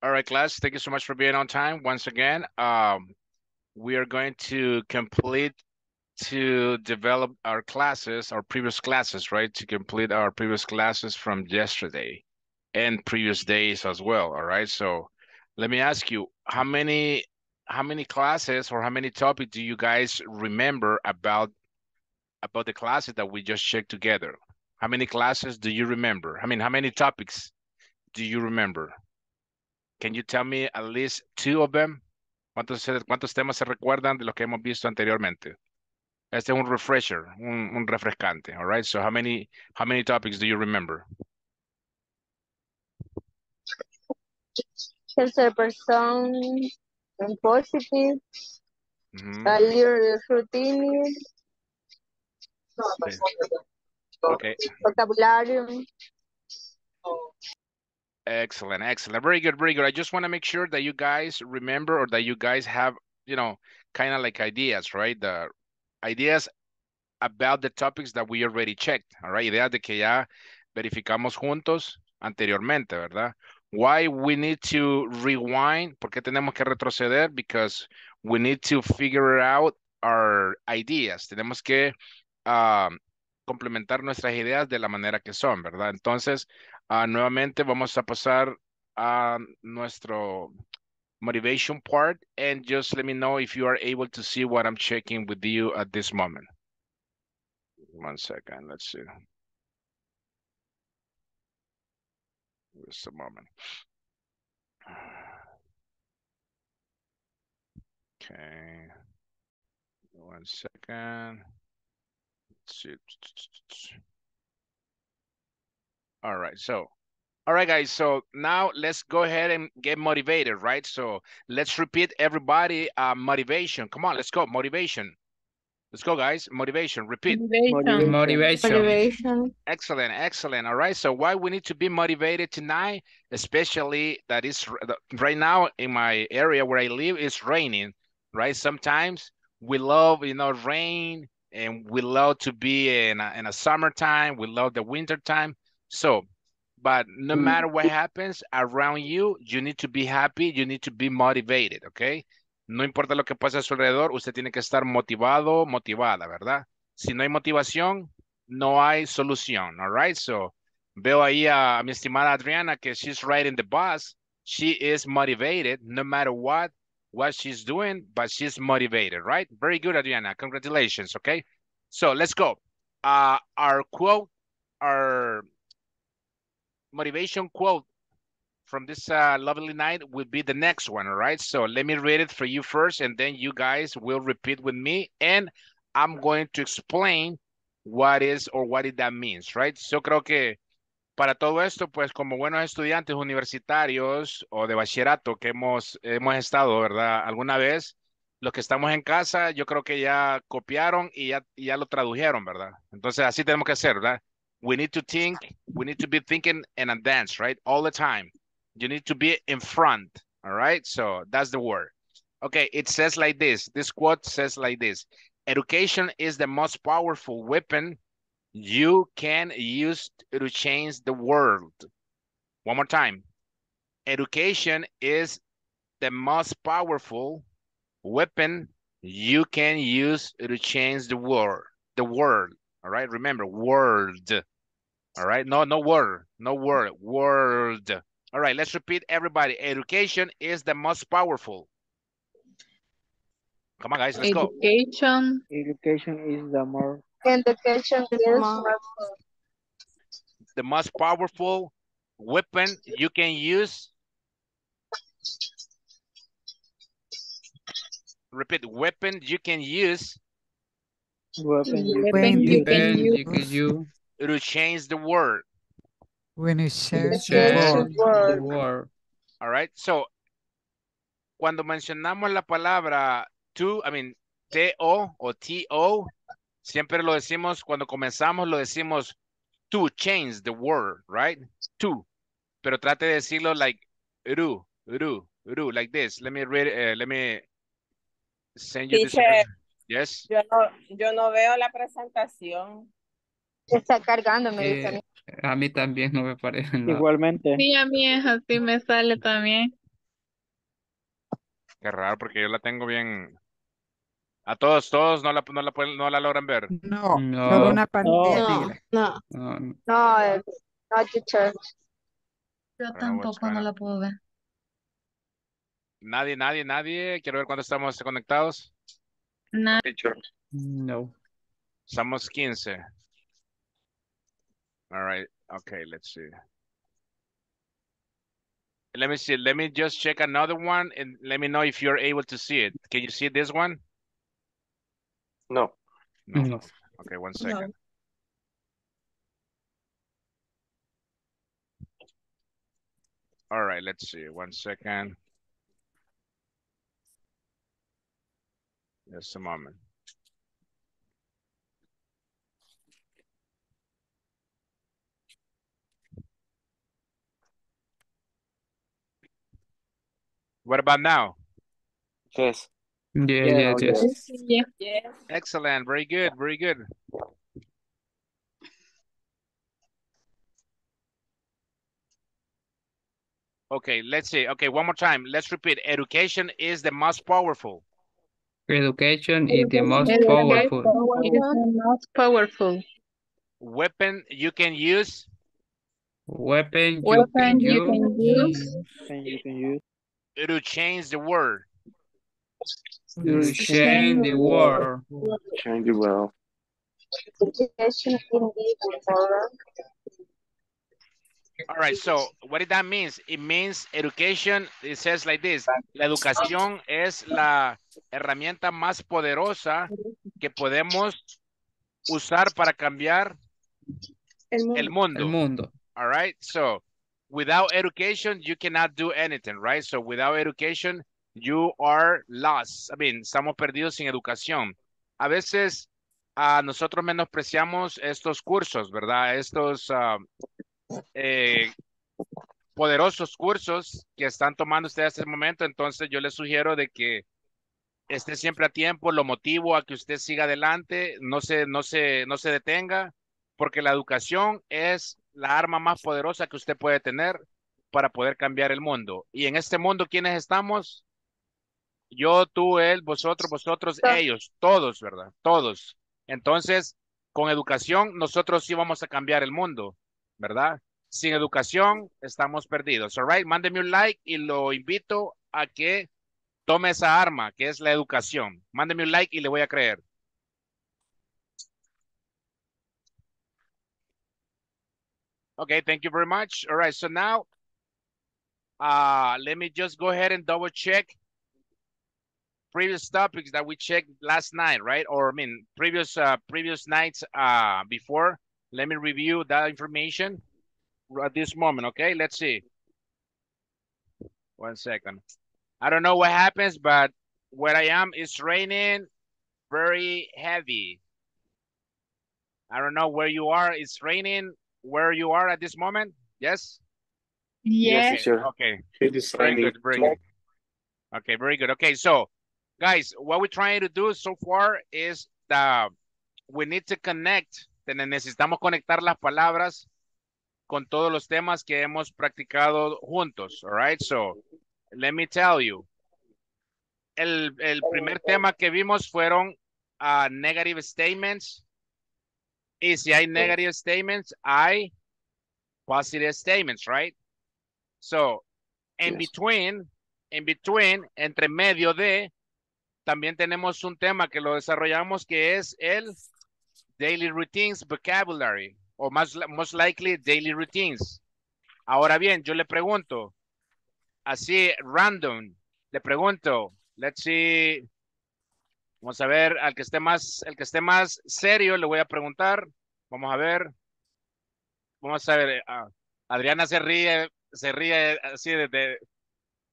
All right, class, thank you so much for being on time. Once again, we are going to complete to develop our classes, our previous classes, right? To complete our previous classes from yesterday and previous days as well, all right? So let me ask you, how many classes or how many topics do you guys remember about the classes that we just checked together? How many classes do you remember? I mean, how many topics do you remember? Can you tell me at least two of them? ¿Cuántos temas se recuerdan de los que hemos visto anteriormente? Este es un refresher, un refrescante, all right? So how many topics do you remember? Person positive, a little routine, okay. Vocabulary. Excellent, excellent. Very good, very good. I just want to make sure that you guys remember or that you guys have, you know, kind of like ideas, right? The ideas about the topics that we already checked, all right? Ideas de que ya verificamos juntos anteriormente, ¿verdad? Why we need to rewind, ¿por qué tenemos que retroceder? Because we need to figure out our ideas. Tenemos que complementar nuestras ideas de la manera que son, ¿verdad? Entonces, nuevamente vamos a pasar a nuestro motivation part, and just let me know if you are able to see what I'm checking with you at this moment. One second, let's see. Just a moment. Okay. One second. Let's see. All right, so, all right, guys, so now let's go ahead and get motivated, right? So let's repeat everybody, motivation. Come on, let's go, motivation. Let's go, guys, motivation, repeat. Motivation. Motivation. Motivation. Excellent, excellent, all right. So why we need to be motivated tonight, especially that is right now in my area where I live, it's raining, right? Sometimes we love, you know, rain, and we love to be in a summertime, we love the wintertime. So, but no matter what happens around you, you need to be happy, you need to be motivated, okay? No importa lo que pase a su alrededor, usted tiene que estar motivado, motivada, ¿verdad? Si no hay motivación, no hay solución, all right? So, veo ahí a mi estimada Adriana que she's riding the bus. She is motivated no matter what she's doing, but she's motivated, right? Very good, Adriana. Congratulations, okay? So, let's go. Our quote, our motivation quote from this lovely night will be the next one, all right? So let me read it for you first, and then you guys will repeat with me, and I'm going to explain what is or what that means, right? So creo que para todo esto, pues como buenos estudiantes universitarios o de bachillerato que hemos estado, ¿verdad? Alguna vez, los que estamos en casa, yo creo que ya copiaron y ya lo tradujeron, ¿verdad? Entonces así tenemos que hacer, ¿verdad? We need to think, we need to be thinking and advance, right? All the time. You need to be in front, all right? So that's the word. Okay, it says like this. This quote says like this. Education is the most powerful weapon you can use to change the world. One more time. Education is the most powerful weapon you can use to change the world. The world. All right, remember, world, all right? No word, no word, world. All right, let's repeat, everybody. Education is the most powerful. Come on, guys, let's education. Go. Education is the most powerful weapon you can use. Repeat, weapon you can use. It'll change the word. When it changes the word. All right. So, cuando mencionamos la palabra to, I mean, T-O o T-O, siempre lo decimos, cuando comenzamos lo decimos to change the word, right? To. Pero trate de decirlo like ru, like this. Let me read, let me send you this. Yes. Yo no veo la presentación. Está cargando, me dicen. A mí también no me parece nada. Igualmente. Sí, a mí es así, me sale también. Qué raro, porque yo la tengo bien. A todos no la logran ver. No, no una pantalla. No, teacher. Yo tampoco no la puedo ver. Nadie. Quiero ver cuánto estamos conectados. No. Teacher. No. Estamos 15. All right. Okay, let's see. Let me see. Let me just check another one and let me know if you're able to see it. Can you see this one? No. No. Okay, one second. No. All right, let's see. One second. Just a moment. What about now? Yes. Yeah. Excellent. Very good. Very good. Okay, let's see. Okay, one more time. Let's repeat. Education is the most powerful. Education is the most powerful. Weapon you can use. Weapon you can use. To change the world. To change the world. Change the world. All right, so what does that mean? It means education, it says like this, la educación es la herramienta más poderosa que podemos usar para cambiar el mundo. All right, so without education, you cannot do anything, right? So without education, you are lost. I mean, estamos perdidos sin educación. A veces nosotros menospreciamos estos cursos, ¿verdad? Estos poderosos cursos que están tomando ustedes hasta el momento. Entonces yo les sugiero de que esté siempre a tiempo, lo motivo a que usted siga adelante, no se detenga, porque la educación es la arma más poderosa que usted puede tener para poder cambiar el mundo. Y en este mundo, ¿quiénes estamos? Yo, tú, él, vosotros, ellos, todos, ¿verdad? Todos. Entonces, con educación, nosotros sí vamos a cambiar el mundo, ¿verdad? Sin educación, estamos perdidos. All right, mándeme un like y lo invito a que tome esa arma, que es la educación. Mándeme un like y le voy a creer. Okay, thank you very much. All right, so now let me just go ahead and double check previous topics that we checked last night, right? Or I mean, previous nights before. Let me review that information at this moment, okay? Let's see. One second. I don't know what happens, but where I am, it's raining very heavy. I don't know where you are. It's raining. Where you are at this moment? Yes? Yes, sure. Okay. It is very good. Okay, very good. Okay, so guys, what we're trying to do so far is that we need to connect. Necesitamos conectar las palabras con todos los temas que hemos practicado juntos. All right, so let me tell you. El primer tema que vimos fueron negative statements. Y si hay negative statements, hay positive statements, right? So, in between, entre medio de, también tenemos un tema que lo desarrollamos que es el daily routines vocabulary, o most likely daily routines. Ahora bien, yo le pregunto, así random, le pregunto, let's see... Vamos a ver, al que esté más serio le voy a preguntar. Vamos a ver. Adriana se ríe así de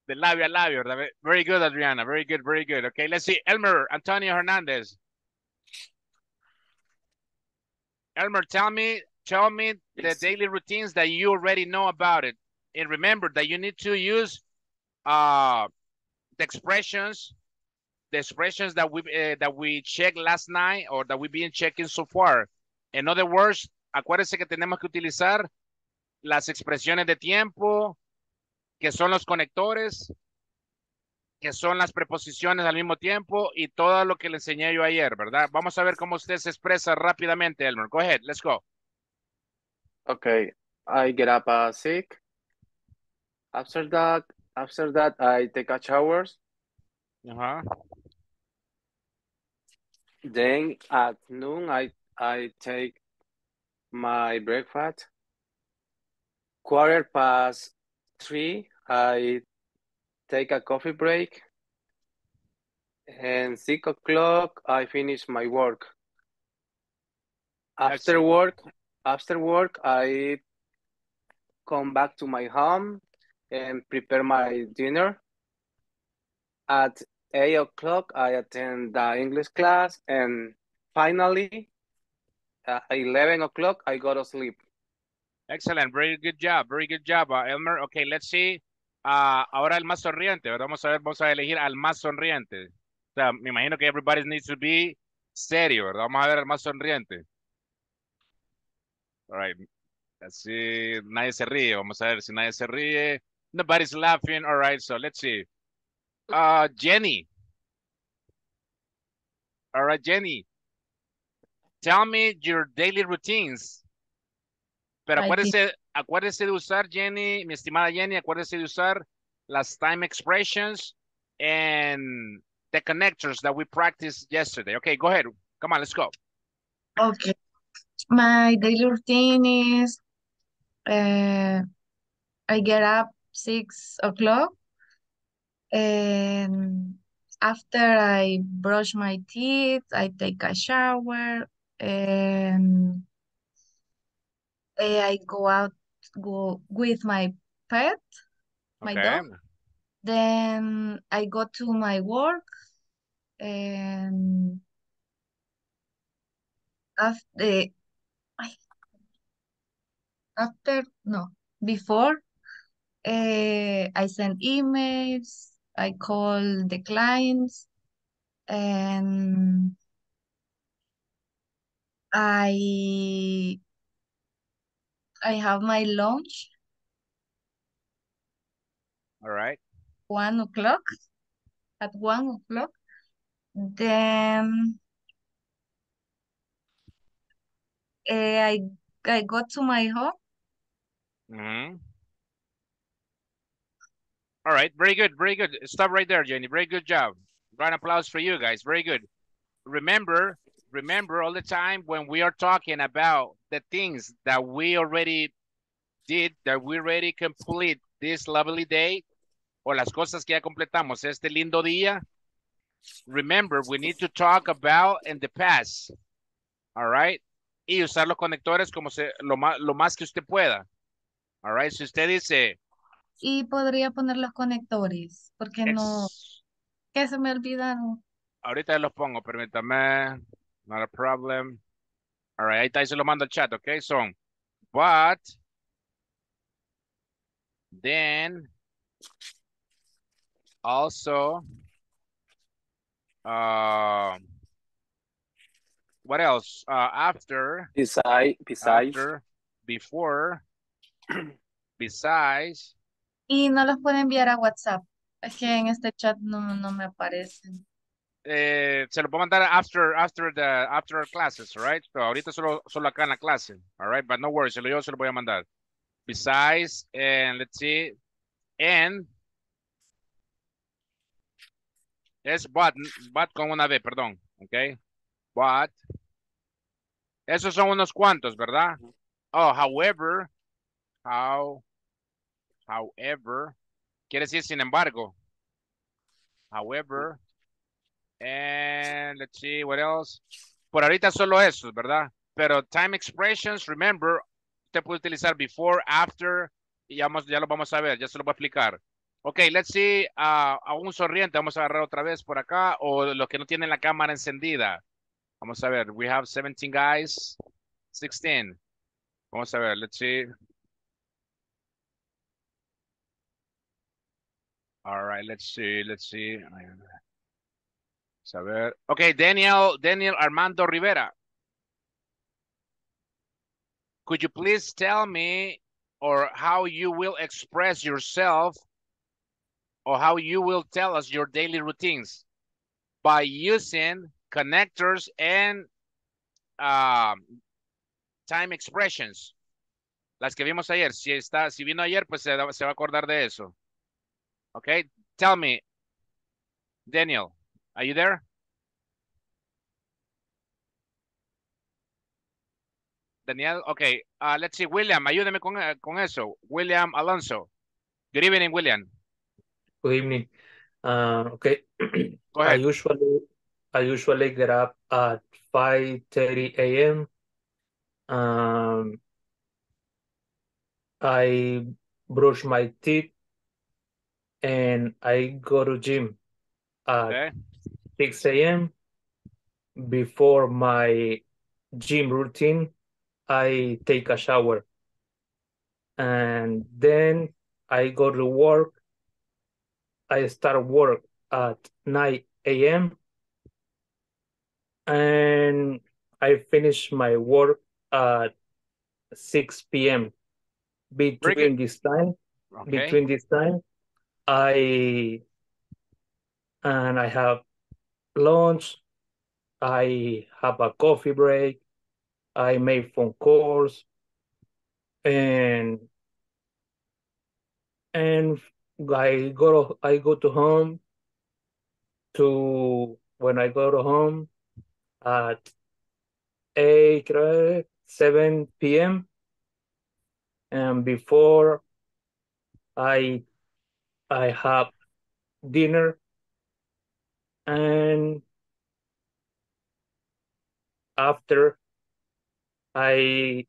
labio a labio, ¿verdad? Very good, Adriana. Very good. Okay, let's see. Elmer, Antonio Hernandez. Elmer, tell me the daily routines that you already know about it. And remember that you need to use the expressions that we checked last night or that we've been checking so far. In other words, acuérdense que tenemos que utilizar las expresiones de tiempo, que son los conectores, que son las preposiciones al mismo tiempo y todo lo que le enseñé yo ayer, ¿verdad? Vamos a ver cómo usted se expresa rápidamente, Elmer. Go ahead, let's go. Okay, I get up sick. After that, I take a shower. Uh-huh. Then at noon, I take my breakfast. 3:15, I take a coffee break. And 6 o'clock, I finish my work. After work, I come back to my home and prepare my dinner. At 8 o'clock, I attend the English class. And finally, at 11 o'clock, I go to sleep. Excellent. Very good job. Very good job, Elmer. Okay, let's see. Ahora el más sonriente, ¿verdad? Vamos a elegir al más sonriente. O sea, me imagino que everybody needs to be serio, ¿verdad? Vamos a ver al más sonriente. All right. Así, nadie se ríe. Vamos a ver si nadie se ríe. Nobody's laughing. All right, so let's see. Jenny. All right, Jenny. Tell me your daily routines. Pero acuérdese de usar, Jenny, mi estimada Jenny, acuérdese de usar las time expressions and the connectors that we practiced yesterday. Okay, go ahead. Come on, let's go. Okay. My daily routine is I get up 6 o'clock. And after I brush my teeth, I take a shower, and I go out with my pet, my dog. Then I go to my work, and before, I send emails, I call the clients, and I have my lunch. All right. At 1 o'clock. Then I go to my home. Mm-hmm. All right, very good, very good. Stop right there, Jenny. Very good job. Round of applause for you guys. Very good. Remember all the time when we are talking about the things that we already did, that we already complete this lovely day, o las cosas que ya completamos este lindo día. Remember, we need to talk about in the past. All right? Y usar los conectores como lo más que usted pueda. All right? Si usted dice... Y podría poner los conectores, porque no... Que se me olvidaron. Ahorita los pongo, permítame. Not a problem. All right, ahí se lo mando al chat, okay? So, but... Then... Also... what else? After... Before... Besides... Y no los puede enviar a WhatsApp. Es que en este chat no me aparecen. Se lo puedo mandar after our classes, right? So ahorita solo acá en la clase, all right? But no worries, yo se lo voy a mandar. Besides, and let's see, and es but con una B, perdón, okay? But, esos son unos cuantos, ¿verdad? Oh, however, quiere decir sin embargo. However, and let's see what else. Por ahorita solo eso, ¿verdad? Pero time expressions, remember, usted puede utilizar before, after, y ya lo vamos a ver, ya se lo voy a explicar. Ok, let's see, a un sonriente, vamos a agarrar otra vez por acá, o los que no tienen la cámara encendida. Vamos a ver, we have 17 guys, 16. Vamos a ver, let's see. All right, let's see. Saber. Okay, Daniel Armando Rivera. Could you please tell me how you will express yourself or how you will tell us your daily routines by using connectors and time expressions. Las que vimos ayer. Si vino ayer, pues se va a acordar de eso. Okay? Tell me, Daniel, are you there? Daniel, okay. Let's see, William, ayúdame con eso. William Alonso. Good evening, William. Good evening. Okay. Go ahead. I usually get up at 5:30 a.m. I brush my teeth and I go to gym at 6 a.m. Before my gym routine, I take a shower and then I go to work. I start work at 9 a.m. and I finish my work at 6 p.m. Between this time, I have lunch. I have a coffee break. I make phone calls, and I go to home. When I go to home at 7 p.m. and before I have dinner, and after I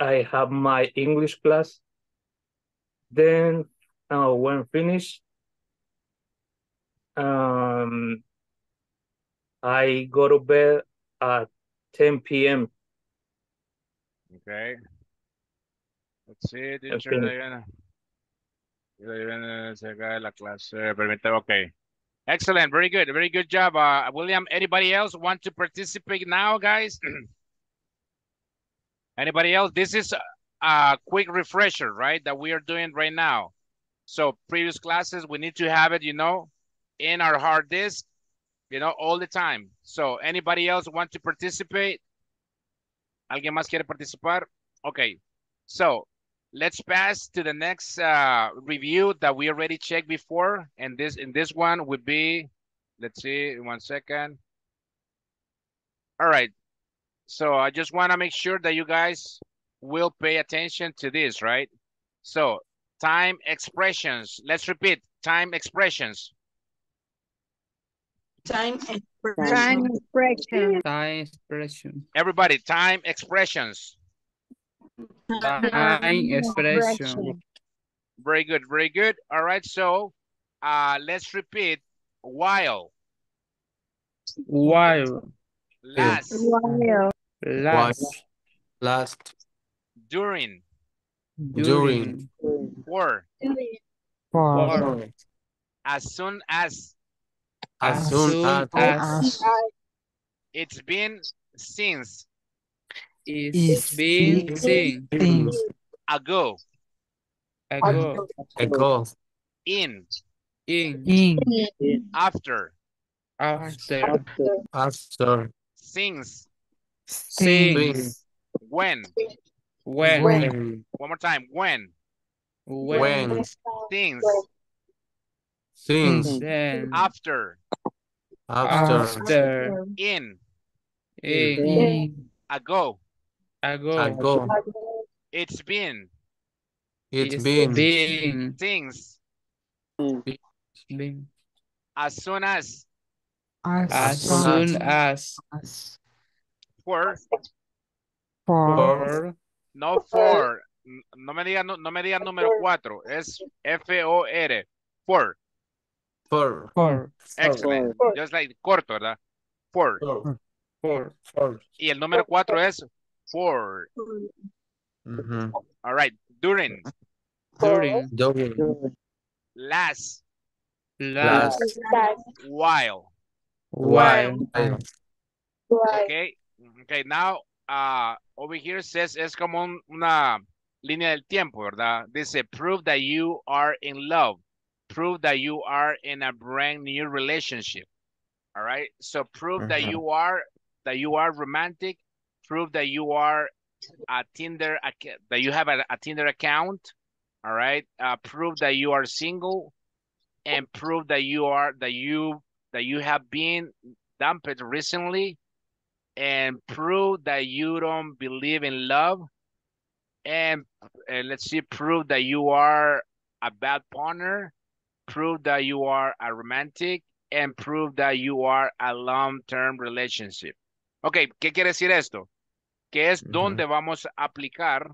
have my English class. Then when finished, I go to bed at 10 p.m. Okay. Let's see, teacher, okay. Excellent. Very good. Very good job, William. Anybody else want to participate now, guys? Anybody else? This is a quick refresher, right, that we are doing right now. So previous classes, we need to have it, you know, in our hard disk, you know, all the time. So anybody else want to participate? ¿Alguien más quiere participar? Okay. So let's pass to the next review that we already checked before. And this one would be, let's see, 1 second. All right. So I just want to make sure that you guys will pay attention to this, right? So time expressions. Let's repeat, time expressions. Time expression. Everybody, time expressions. Time expression. Very good, very good. All right, so let's repeat while. While. Last. While. Last. During. For. As soon as. It's been since. It's been since. Ago. In. After. Since. When. One more time. When. Since. Then. After. In. Ago. It's been. Things. As soon as. For. No for. No me diga número 4. Es F-O-R. For. Excellent. For. Just like corto, ¿verdad? For. Y el número 4 es for. Mm-hmm. All right. During. Last. While. Okay, now over here says es como una línea del tiempo, ¿verdad? Dice prove that you are in love. prove that you are in a brand new relationship. All right. So prove that you are romantic. Prove that you are a Tinder, that you have a Tinder account. All right. Prove that you are single, and prove that you are that you have been dumped recently, and prove that you don't believe in love. And let's see, prove that you are a bad partner, prove that you are a romantic, and prove that you are a long-term relationship. Okay, ¿qué quiere decir esto? Que es donde vamos a aplicar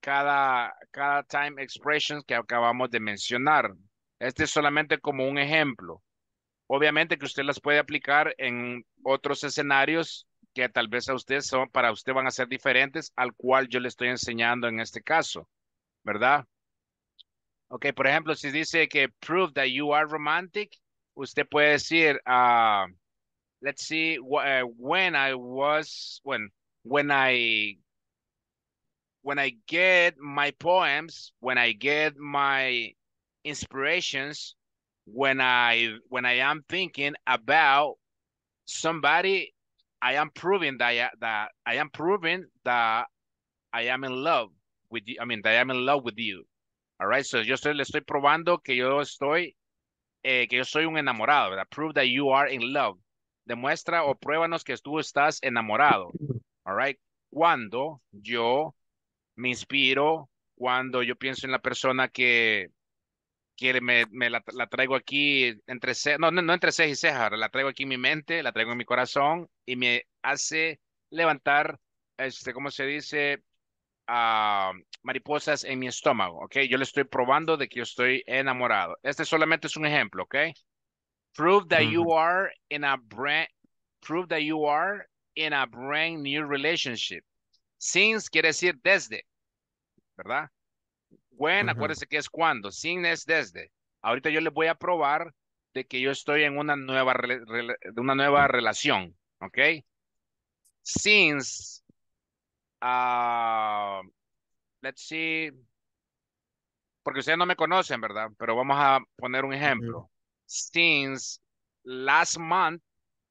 cada time expression que acabamos de mencionar. Este es solamente como un ejemplo. Obviamente que usted las puede aplicar en otros escenarios que tal vez a usted para usted van a ser diferentes al cual yo le estoy enseñando en este caso, ¿verdad? Ok, por ejemplo, si dice que prove that you are romantic, usted puede decir, let's see, when I get my poems, when I get my inspirations, when I am thinking about somebody, I am proving that I am in love with you. I mean, that I am in love with you. All right. So le estoy probando que yo soy un enamorado, ¿verdad? Prove that you are in love. Demuestra o pruébanos que tú estás enamorado. All right. Cuando yo me inspiro, cuando yo pienso en la persona que me la traigo aquí entre cejas, no entre cejas y cejas, la traigo aquí en mi mente, la traigo en mi corazón y me hace levantar, ¿cómo se dice? Mariposas en mi estómago, ¿ok? Yo le estoy probando de que yo estoy enamorado. Este solamente es un ejemplo, ¿ok? Prove that you are in a brand, prove that you are in a brand new relationship. Since quiere decir desde, ¿verdad? When, acuérdense que es cuando. Sin es desde. Ahorita yo les voy a probar de que yo estoy en una nueva relación. ¿Ok? Since, let's see, porque ustedes no me conocen, ¿verdad? Pero vamos a poner un ejemplo. Since last month,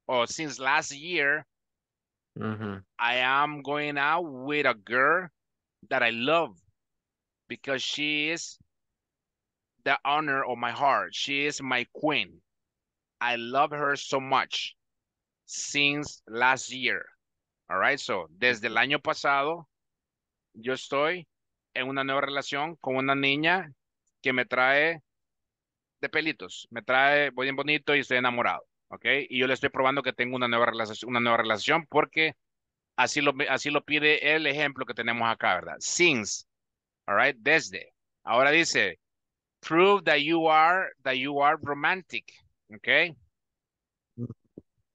or since last year, I am going out with a girl that I love. Because she is the honor of my heart. She is my queen. I love her so much since last year. All right, so desde el año pasado, yo estoy en una nueva relación con una niña que me trae de pelitos. Me trae bien bonito y estoy enamorado, ¿ok? Y yo le estoy probando que tengo una nueva relación porque así lo pide el ejemplo que tenemos acá, ¿verdad? Since. All right, desde. Ahora dice, prove that you are romantic, okay?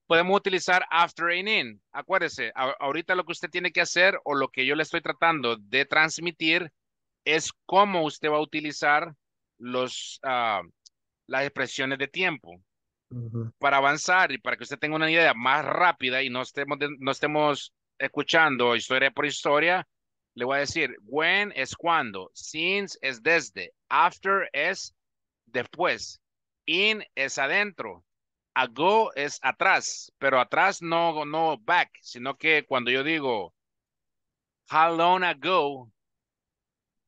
Podemos utilizar after and in. Acuérdese, ahorita lo que usted tiene que hacer o lo que yo le estoy tratando de transmitir es cómo usted va a utilizar las expresiones de tiempo. Para avanzar y para que usted tenga una idea más rápida y no estemos escuchando historia por historia. Le voy a decir, when es cuando, since es desde, after es después, in es adentro, ago es atrás, pero atrás no back, sino que cuando yo digo, how long ago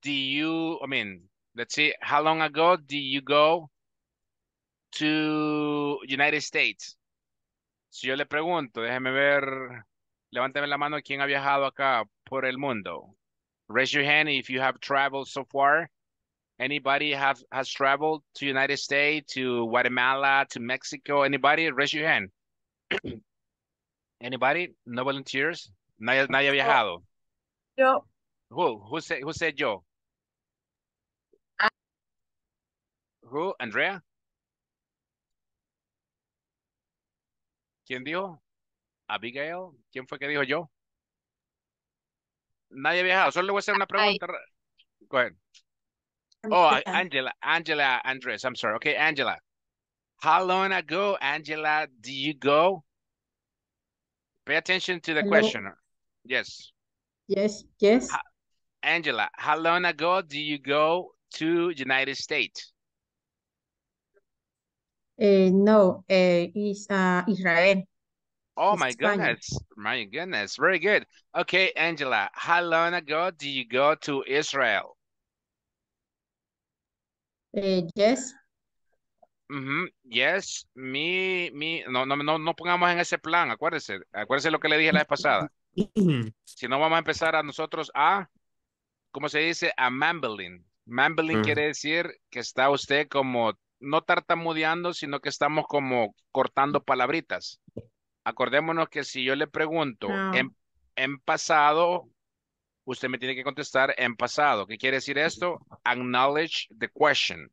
do you, I mean, let's see, how long ago did you go to United States? Si yo le pregunto, déjeme ver, levánteme la mano quien ha viajado acá por el mundo. Raise your hand if you have traveled so far. Anybody has traveled to United States, to Guatemala, to Mexico? Anybody? Raise your hand. Anybody? No volunteers? Nadie ha viajado. Yo. Who said yo? Who? Andrea? ¿Quién dijo? Abigail. ¿Quién fue que dijo yo? Nadie ha viajado. Solo le voy a hacer una pregunta. Go ahead. Oh, Angela Andres. I'm sorry. Okay, Angela. How long ago, Angela, did you go? Pay attention to the question. Yes. Yes. Angela, how long ago did you go to United States? No, it's Israel. Oh, it's my Spanish. Goodness. My goodness. Very good. Okay, Angela, how long ago did you go to Israel? Yes. Yes, no pongamos en ese plan, acuérdese lo que le dije la vez pasada. Si no vamos a empezar a nosotros a, ¿cómo se dice? A mumbling. Mumbling quiere decir que está usted como, no tartamudeando, sino que estamos como cortando palabritas. Acordémonos que si yo le pregunto en pasado, usted me tiene que contestar en pasado. ¿Qué quiere decir esto? Acknowledge the question.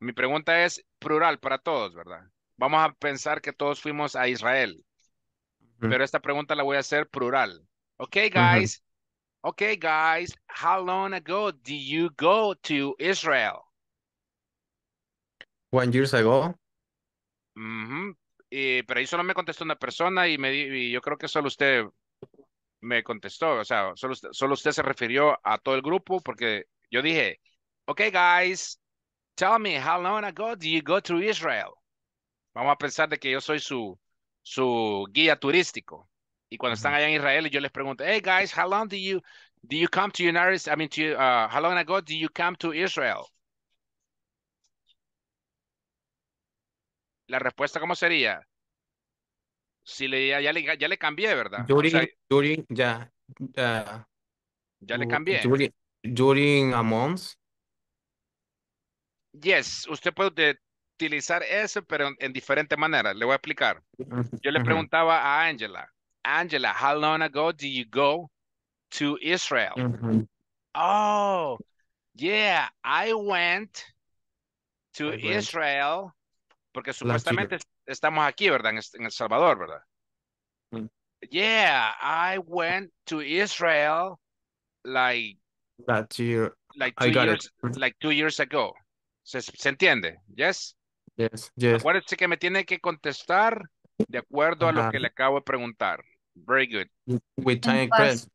Mi pregunta es plural para todos, ¿verdad? Vamos a pensar que todos fuimos a Israel. Pero esta pregunta la voy a hacer plural. Okay, guys. Okay, guys. How long ago did you go to Israel? 1 year ago. Pero ahí solo me contestó una persona y yo creo que solo usted me contestó. O sea, solo usted se refirió a todo el grupo porque yo dije, okay, guys. Tell me, how long ago did you go to Israel? Vamos a pensar de que yo soy su guía turístico. Y cuando están allá en Israel, yo les pregunto, hey guys, how long do you come to United States? I mean, how long ago did you come to Israel? La respuesta, ¿cómo sería? Si le ya le cambié, ¿verdad? Ya le cambié. During a month. Yes, usted puede utilizar eso, pero en diferente manera. Le voy a explicar. Yo le preguntaba a Angela. Angela, how long ago did you go to Israel? Oh, yeah, I went to Israel. Porque supuestamente estamos aquí, ¿verdad? En El Salvador, ¿verdad? Yeah, I went to Israel like 2 years ago. ¿Se entiende? Yes. Yes, yes. Acuérdense que me tiene que contestar de acuerdo a lo que le acabo de preguntar. Very good. With time expression.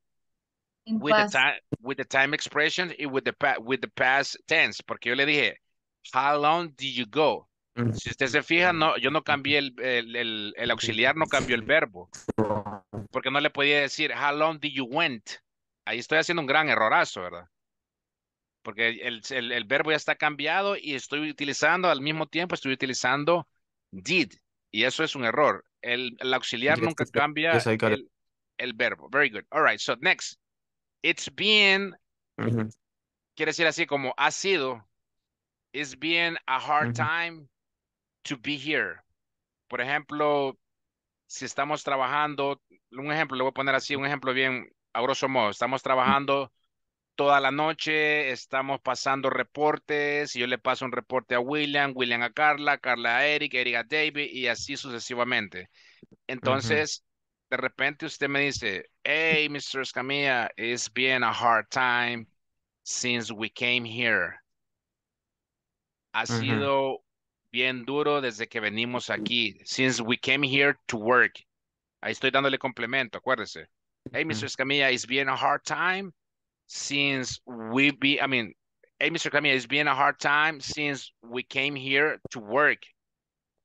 With the time expression y with the past tense. Porque yo le dije, how long did you go? Si usted se fija, yo no cambié el auxiliar, no cambió el verbo. Porque no le podía decir, how long did you went? Ahí estoy haciendo un gran errorazo, ¿verdad? Porque el verbo ya está cambiado y estoy utilizando, al mismo tiempo estoy utilizando did. Y eso es un error. El auxiliar nunca cambia el verbo. Very good. All right, so next. It's been, quiere decir así como ha sido. It's been a hard time to be here. Por ejemplo, si estamos trabajando, un ejemplo, le voy a poner así, un ejemplo bien a grosso modo. Estamos trabajando toda la noche, estamos pasando reportes, y yo le paso un reporte a William, William a Carla, Carla a Eric, Eric a David, y así sucesivamente. Entonces, de repente usted me dice, hey, Mr. Escamilla, it's been a hard time since we came here. Ha sido bien duro desde que venimos aquí. Since we came here to work. Ahí estoy dándole complemento, acuérdese. Hey, Mr. Escamilla, it's been a hard time since hey, Mr. Camilla, it's been a hard time since we came here to work.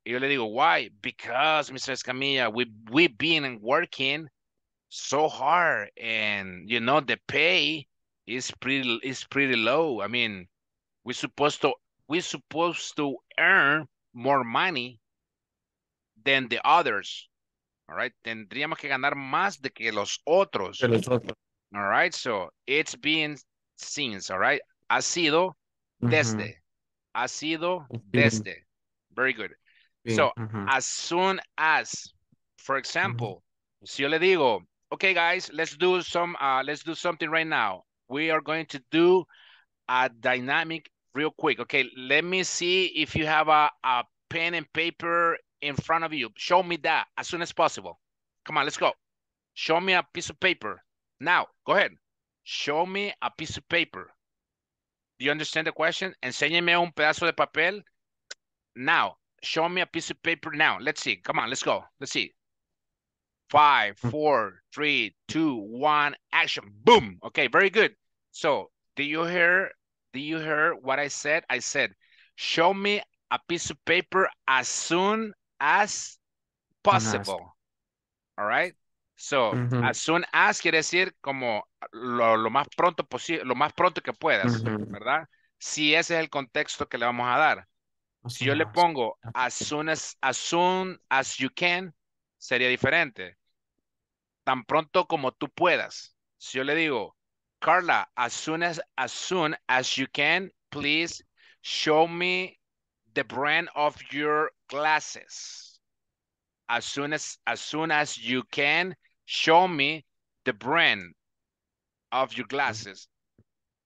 Y yo le digo, why? Because, Mr. Escamilla, we've been working so hard and, you know, the pay is pretty low. I mean, we're supposed to earn more money than the others. All right? Tendríamos que ganar más de que los otros. De los otros. All right, so it's been since, all right? Ha sido desde. Ha sido desde. Very good. So, as soon as, for example, si yo le digo, okay, guys, let's do something right now. We are going to do a dynamic real quick. Okay, let me see if you have a pen and paper in front of you. Show me that as soon as possible. Come on, let's go. Show me a piece of paper. Now, go ahead. Show me a piece of paper. Do you understand the question? Enséñeme un pedazo de papel. Now, show me a piece of paper now. Let's see. Come on, let's go. Let's see. 5, 4, 3, 2, 1, action. Boom. Okay, very good. So, do you hear what I said? I said, show me a piece of paper as soon as possible. All right. So, as soon as quiere decir como lo más pronto posible, lo más pronto que puedas, ¿verdad? Si ese es el contexto que le vamos a dar. Si yo le pongo as soon as you can, sería diferente. Tan pronto como tú puedas. Si yo le digo, Carla, as soon as you can, please show me the brand of your glasses. As soon as you can, show me the brand of your glasses.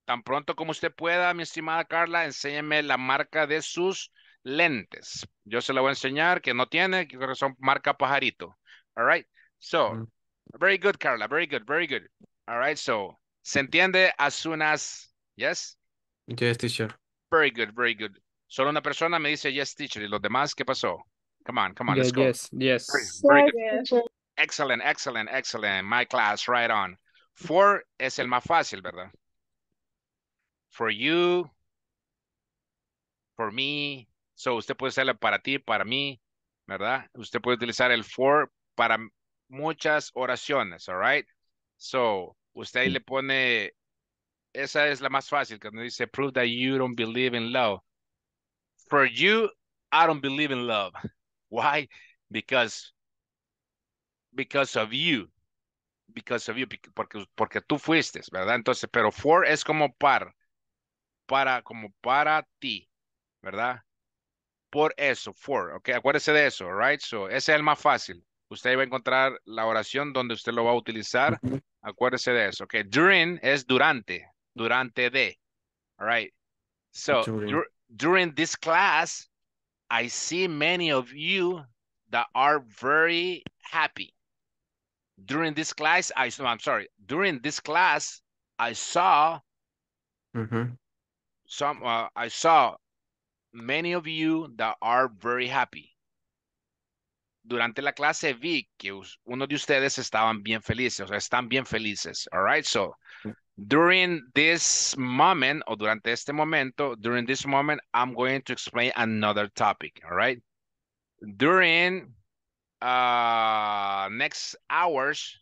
Tan pronto como usted pueda, mi estimada Carla, enséñeme la marca de sus lentes. Yo se la voy a enseñar, que no tiene, que son marca pajarito. All right. So, very good, Carla. Very good, very good. All right. So, ¿se entiende as soon as? Yes? Yes, teacher. Very good, very good. Solo una persona me dice yes, teacher. ¿Y los demás qué pasó? Come on, yeah, let's go. Yes, yes. Very good. Excellent, excellent, excellent. My class, right on. For es el más fácil, ¿verdad? For you, for me. So, usted puede usarla para ti, para mí, ¿verdad? Usted puede utilizar el for para muchas oraciones, all right? So, usted ahí le pone, esa es la más fácil, cuando dice, prove that you don't believe in love. For you, I don't believe in love. Why? Because of you. Because of you. Porque tú fuiste, ¿verdad? Entonces, pero for es como para ti, ¿verdad? Por eso, for. Ok, acuérdese de eso, right? So, ese es el más fácil. Usted va a encontrar la oración donde usted lo va a utilizar. Acuérdese de eso. Ok, during es durante. Durante de. All right. So, during this class, I see many of you that are very happy. During this class, I saw I saw many of you that are very happy. Durante la clase vi que uno de ustedes estaban bien felices, o sea, están bien felices. All right, so during this moment, o durante este momento, during this moment, I'm going to explain another topic, all right? During next hours,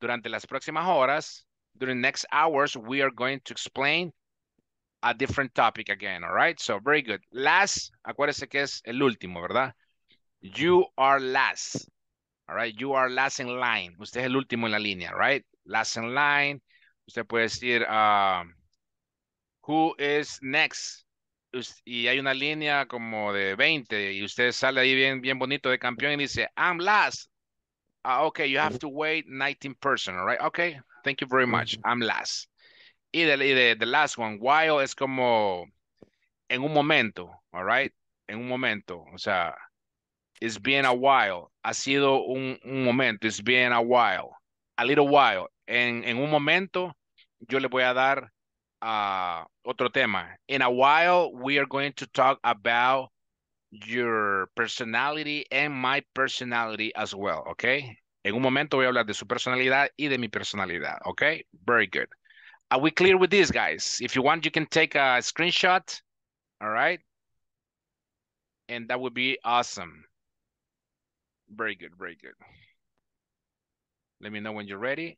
durante las próximas horas, during next hours, we are going to explain a different topic again, all right? So, very good. Last, acuérdese que es el último, ¿verdad? You are last, all right? You are last in line. Usted es el último en la línea, right? Last in line. Usted puede decir, who is next? Y hay una línea como de 20 y usted sale ahí bien bonito de campeón y dice, I'm last. Okay, you have to wait 19%, all right? Okay, thank you very much. I'm last. Y the last one, while es como en un momento, all right? En un momento, o sea, it's been a while. Ha sido un momento, it's been a while. A little while. En un momento, yo le voy a dar otro tema. In a while, we are going to talk about your personality and my personality as well, okay? En un momento voy a hablar de su personalidad y de mi personalidad, okay? Very good. Are we clear with this, guys? If you want, you can take a screenshot, all right? And that would be awesome. Very good, very good. Let me know when you're ready.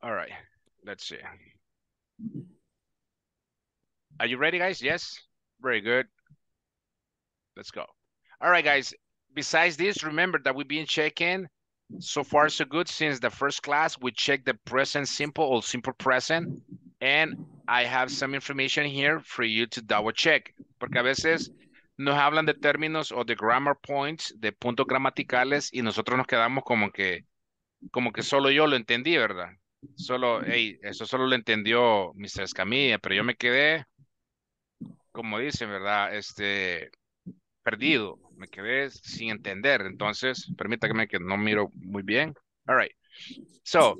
All right, let's see. Are you ready, guys? Yes? Very good. Let's go. All right, guys. Besides this, remember that we've been checking so far so good since the first class. We checked the present simple or simple present. And I have some information here for you to double check. Porque a veces nos hablan de términos o de grammar points, de puntos gramaticales, y nosotros nos quedamos como que solo yo lo entendí, ¿verdad? Solo, hey, eso solo lo entendió Mr. Escamilla, pero yo me quedé, como dicen, ¿verdad? Perdido, me quedé sin entender. Entonces, permítame que no miro muy bien. All right. So,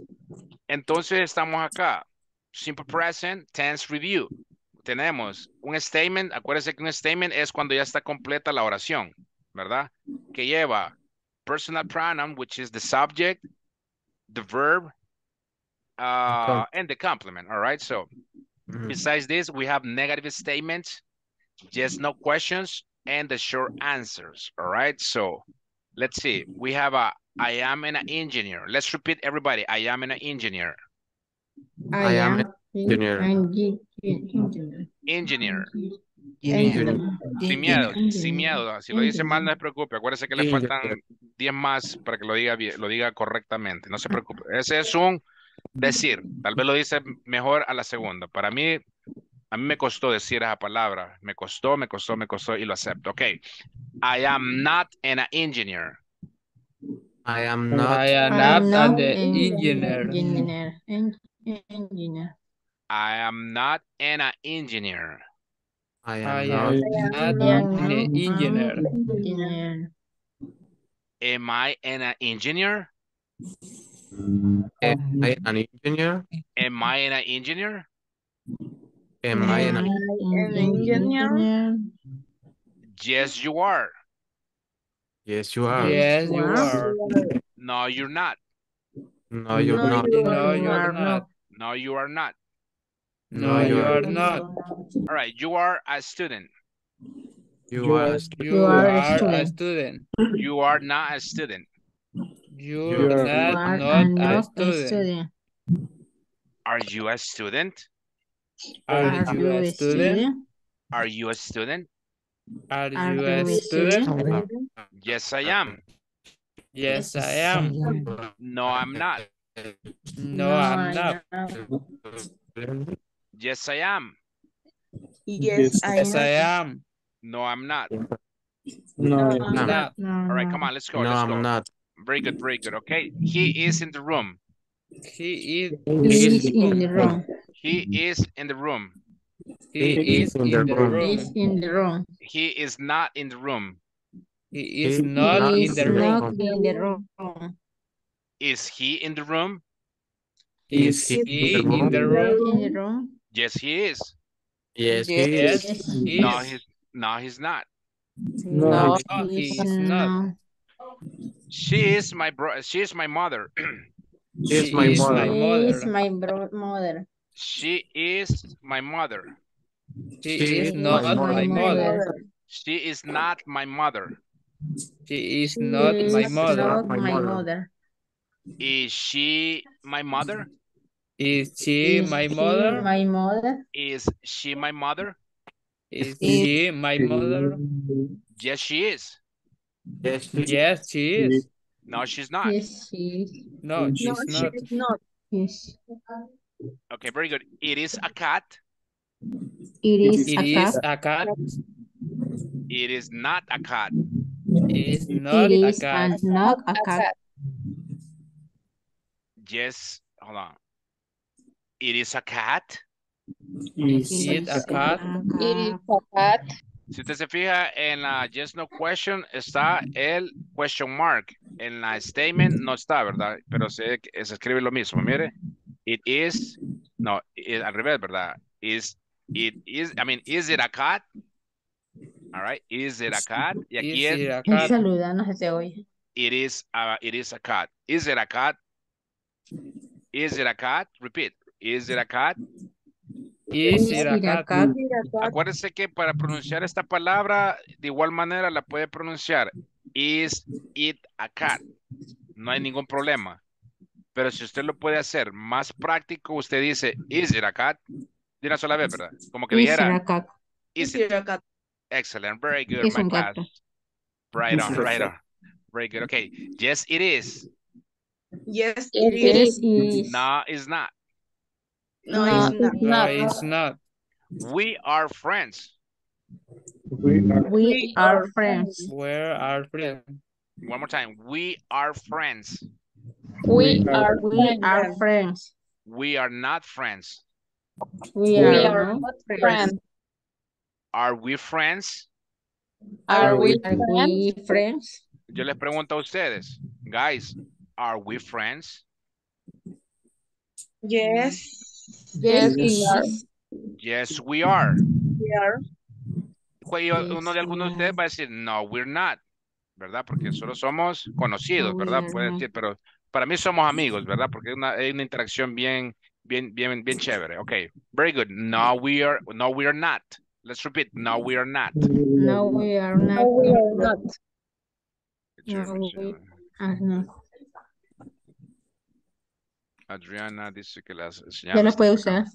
entonces estamos acá. Simple present, tense review. Tenemos un statement, acuérdense que un statement es cuando ya está completa la oración, ¿verdad? Que lleva personal pronoun, which is the subject, the verb, okay. And the complement, all right? So besides this, we have negative statements, yes, no questions, and the short answers, all right? So let's see, we have a, I am an engineer. Let's repeat everybody, I am an engineer. I am an engineer. Engineer. Sin miedo, sin miedo. Si lo dice mal, no se preocupe. Acuérdese que le faltan 10 más para que lo diga bien, lo diga correctamente. No se preocupe. Ese es un decir. Tal vez lo dice mejor a la segunda. Para mí, a mí me costó decir esa palabra. Me costó y lo acepto. Ok. I am not an engineer. I am not an engineer. Am I an engineer? Am I an engineer? Yes, you are. Yes, you are. No, you're not. No, you are not. All right, you are a student. You are a student. You are not a student. You are not a student. Are you a student? Are you a student? Yes, I am. Yes, I am. No, I'm not. No, I'm not. Yes, I am. Yes, I am. No, I'm not. No, I'm not. All right, come on, let's go. No, I'm not. Very good, very good. Okay, he is in the room. He is in the room. He is not in the room. He is not in the room. Is he in the room? Is he in the room? Yes, he is. Yes, he is. No, he's not. No, he is not. She is my mother. She is my mother. She is not my mother. She is not my mother. Is she my mother? Yes, she is. Yes, she is. No, she's not. No, she's not. Yes. Okay, very good. It is a cat. It is not a cat. It is not a cat. Yes, hold on. It is a cat. It is a cat. Si usted se fija en la yes no question está el question mark. En la statement no está, ¿verdad? Pero se escribe lo mismo, mire. Al revés, ¿verdad? Is it a cat? All right, is it a cat? Y aquí es saluda, no se oye. It is a cat. Is it a cat? Is it a cat? Repeat. Is it a cat? Is it a cat? Acuérdense que para pronunciar esta palabra, de igual manera la puede pronunciar. Is it a cat? No hay ningún problema. Pero si usted lo puede hacer más práctico, usted dice, is it a cat? De una sola vez, ¿verdad? Como que dijera. Is it a cat? Excellent. Very good, my class. Right on. Very good. Okay. Yes, it is. Yes, it is. No, it's not. No, it's not. We are friends. Where are friends? One more time. We are friends. We are not friends. Are we friends? Yo les pregunto a ustedes, guys, are we friends? Yes, we are. Uno de algunos de ustedes va a decir, no, we're not, ¿verdad? Porque solo somos conocidos, ¿verdad? Puede decir, pero Para mí somos amigos, ¿verdad? Porque hay una interacción bien chévere. Okay, very good. No, we are not. Let's repeat. No, we are not. No, we are not. No, we are not. Adriana dice que las señales. Ya las puede usar.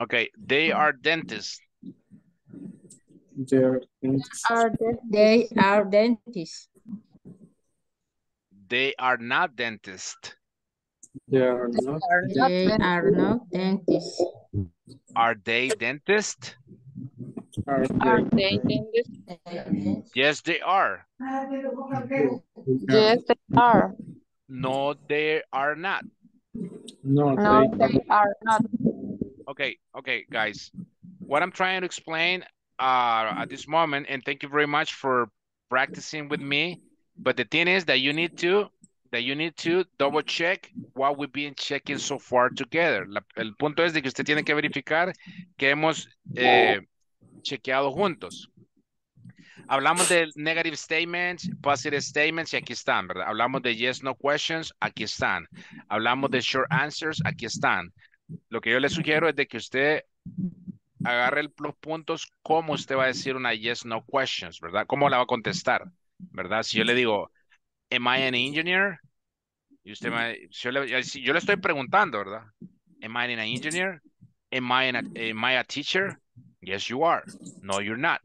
Okay, they are dentists. They are dentists. They are not dentists. They are not dentists. Are they dentists? Are they dentists? Yes, they are. Yes, they are. No, they are not. No, they are not. Okay, guys. What I'm trying to explain at this moment, and thank you very much for practicing with me. But the thing is that you need to double check what we've been checking so far together. El punto es de que usted tiene que verificar que hemos chequeado juntos. Hablamos de negative statements, positive statements, y aquí están, ¿verdad? Hablamos de yes, no questions, aquí están. Hablamos de short answers, aquí están. Lo que yo le sugiero es de que usted agarre los puntos cómo usted va a decir una yes, no questions, ¿verdad? Cómo la va a contestar, ¿verdad? Si yo le digo, am I an engineer? Y usted yo le estoy preguntando, ¿verdad? Am I an engineer? Am I a teacher? Yes, you are. No, you're not.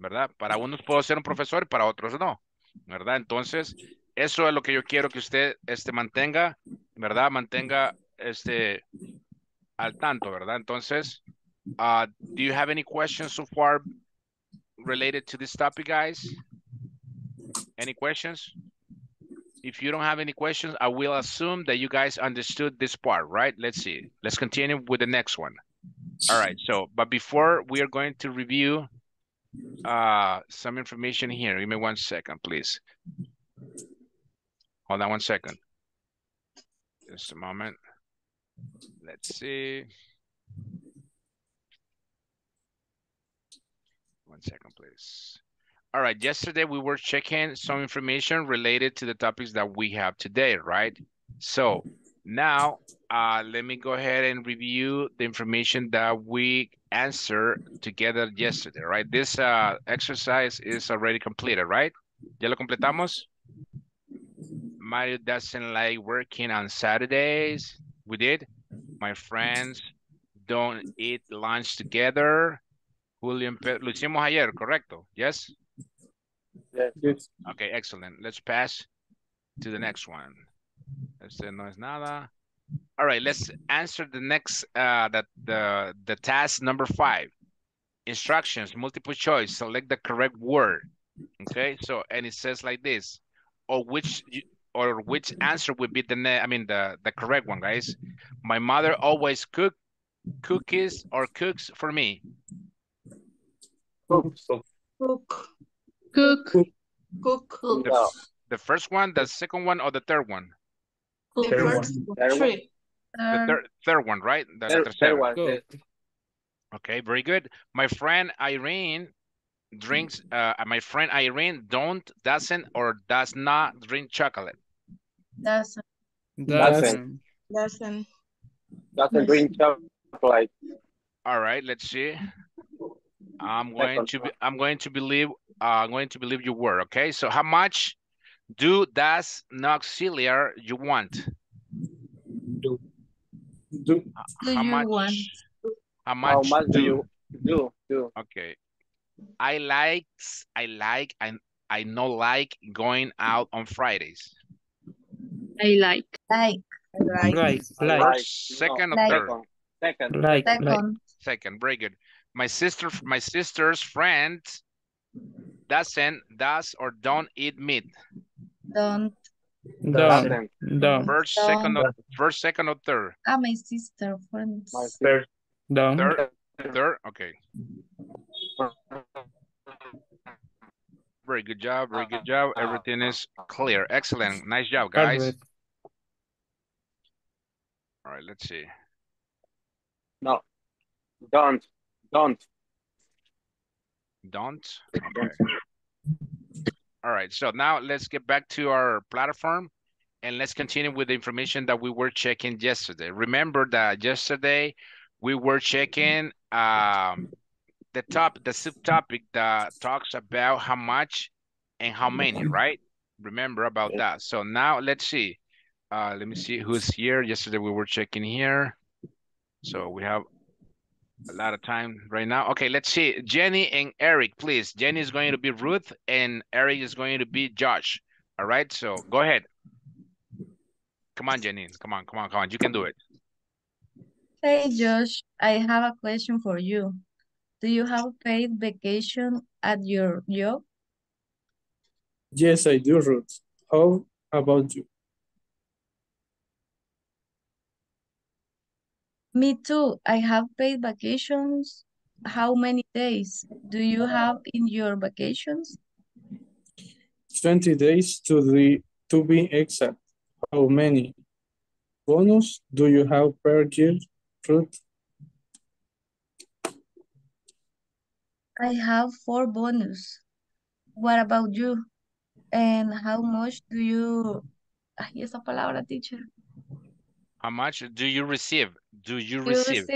¿Verdad? Para unos puedo ser un profesor y para otros no. ¿Verdad? Entonces, eso es lo que yo quiero que usted mantenga, ¿verdad? Mantenga al tanto, ¿verdad? Entonces, do you have any questions so far related to this topic, guys? Any questions? If you don't have any questions, I will assume that you guys understood this part, right? Let's see. Let's continue with the next one. All right. So, but before we are going to review some information here. Give me 1 second, please. Hold on 1 second. Just a moment. Let's see. 1 second, please. All right, yesterday we were checking some information related to the topics that we have today, right? So now let me go ahead and review the information that we answered together yesterday, right? This exercise is already completed, right? ¿Ya lo completamos? Mario doesn't like working on Saturdays. We did. My friends don't eat lunch together. Julian, lo hicimos ayer, correcto? Yes? Yes. Okay, excellent. Let's pass to the next one. Este no es nada. All right, let's answer the next the task number 5. Instructions, multiple choice, select the correct word. Okay, so and it says like this, or which answer would be the correct one, guys. My mother always cooks for me. Cook. The first one, the second one, or the third one? The third one, right? The third one. Good. Okay, very good. My friend Irene does not drink chocolate. Doesn't drink chocolate. All right, let's see. I'm going to believe your word. Okay, so how much does an auxiliary you want? How much do you want? Okay. I like and I don't like going out on Fridays. I like. Second or third. Very good. My sister's friend does or don't eat meat. Don't. First, second, or third. My sister friends. Third. Okay. Very good job. Very good job. Everything is clear. Excellent. Nice job, guys. All right. Let's see. No. Don't. Okay. All right, so now let's get back to our platform and let's continue with the information that we were checking yesterday. Remember that yesterday we were checking the subtopic that talks about how much and how many, right? Remember about that. So now let's see. Let me see who's here. Yesterday we were checking here. So we have a lot of time right now. Okay, let's see. Jenny and Eric, please. Jenny is going to be Ruth and Eric is going to be Josh. All right, so go ahead. Come on, Jenny. Come on. You can do it. Hey, Josh, I have a question for you. Do you have paid vacation at your job? Yes, I do, Ruth. How about you? Me too. I have paid vacations. How many days do you have in your vacations? 20 days to be exact. How many bonus do you have per year, Ruth? I have 4 bonus. What about you? And how much do you... Ay, esa palabra, teacher. How much do you receive? Do you receive?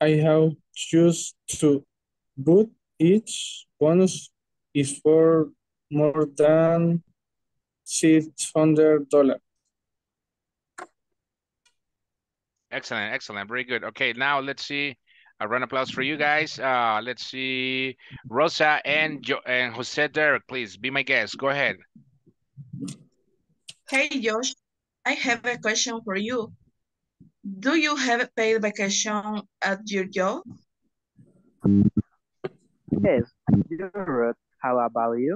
I have choose 2, but each bonus is for more than $600. Excellent, excellent, very good. Okay, now let's see. A round of applause for you guys. Let's see, Rosa and Jose Derek, please be my guest. Go ahead. Hey, Josh, I have a question for you. Do you have a paid vacation at your job? Yes, Ruth. How about you?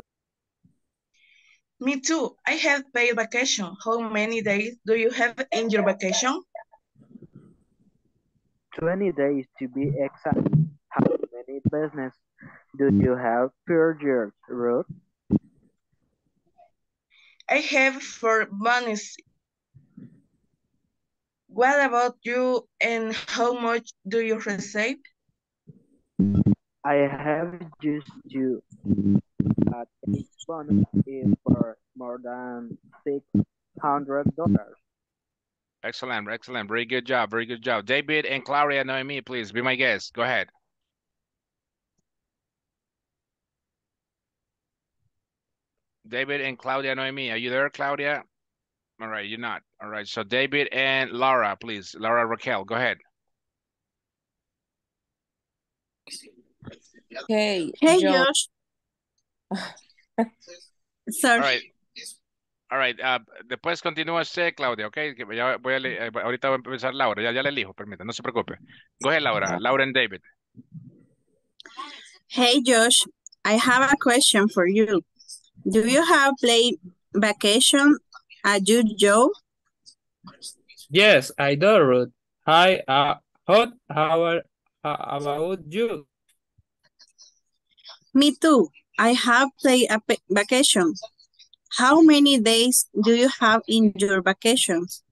Me too. I have paid vacation. How many days do you have in your vacation? 20 days to be exact. How many business do you have per year, Ruth? I have 4 bonus. What about you and how much do you receive? I have just 2. But each bonus is for more than $600. Excellent, excellent. Very good job, very good job. David and Claudia Noemi, please be my guest. Go ahead. David and Claudia Noemi, are you there, Claudia? All right, you're not. All right, so David and Laura, please. Laura Raquel, go ahead. Hey, Josh. Sorry. All right. Después continúa usted, Claudia, ¿ok? Ya voy a, ahorita va a empezar Laura. Ya le elijo, permítame, no se preocupe. Go ahead, Laura. Laura and David. Hey, Josh. I have a question for you. Do you have paid vacation at your job? Yes, I do, Ruth. Hi, how about you? Me too. I have paid a vacation. How many days do you have in your vacations?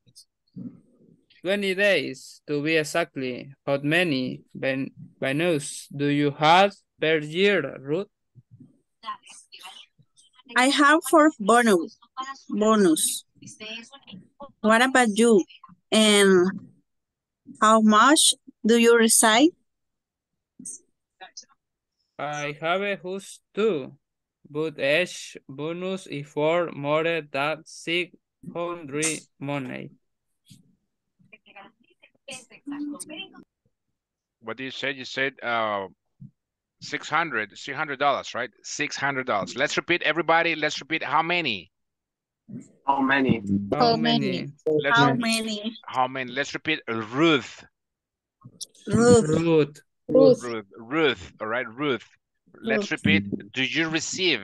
20 days, to be exactly. How many bonus do you have per year, Ruth? I have 4 bonus. What about you? And how much do you receive? I have a host 2, but each bonus is for more than 600 money. What do you say? You said $600, right? $600. Let's repeat, everybody. Let's repeat. How many? How many? Let's repeat. Ruth. All right, Ruth. Let's repeat. Do you receive?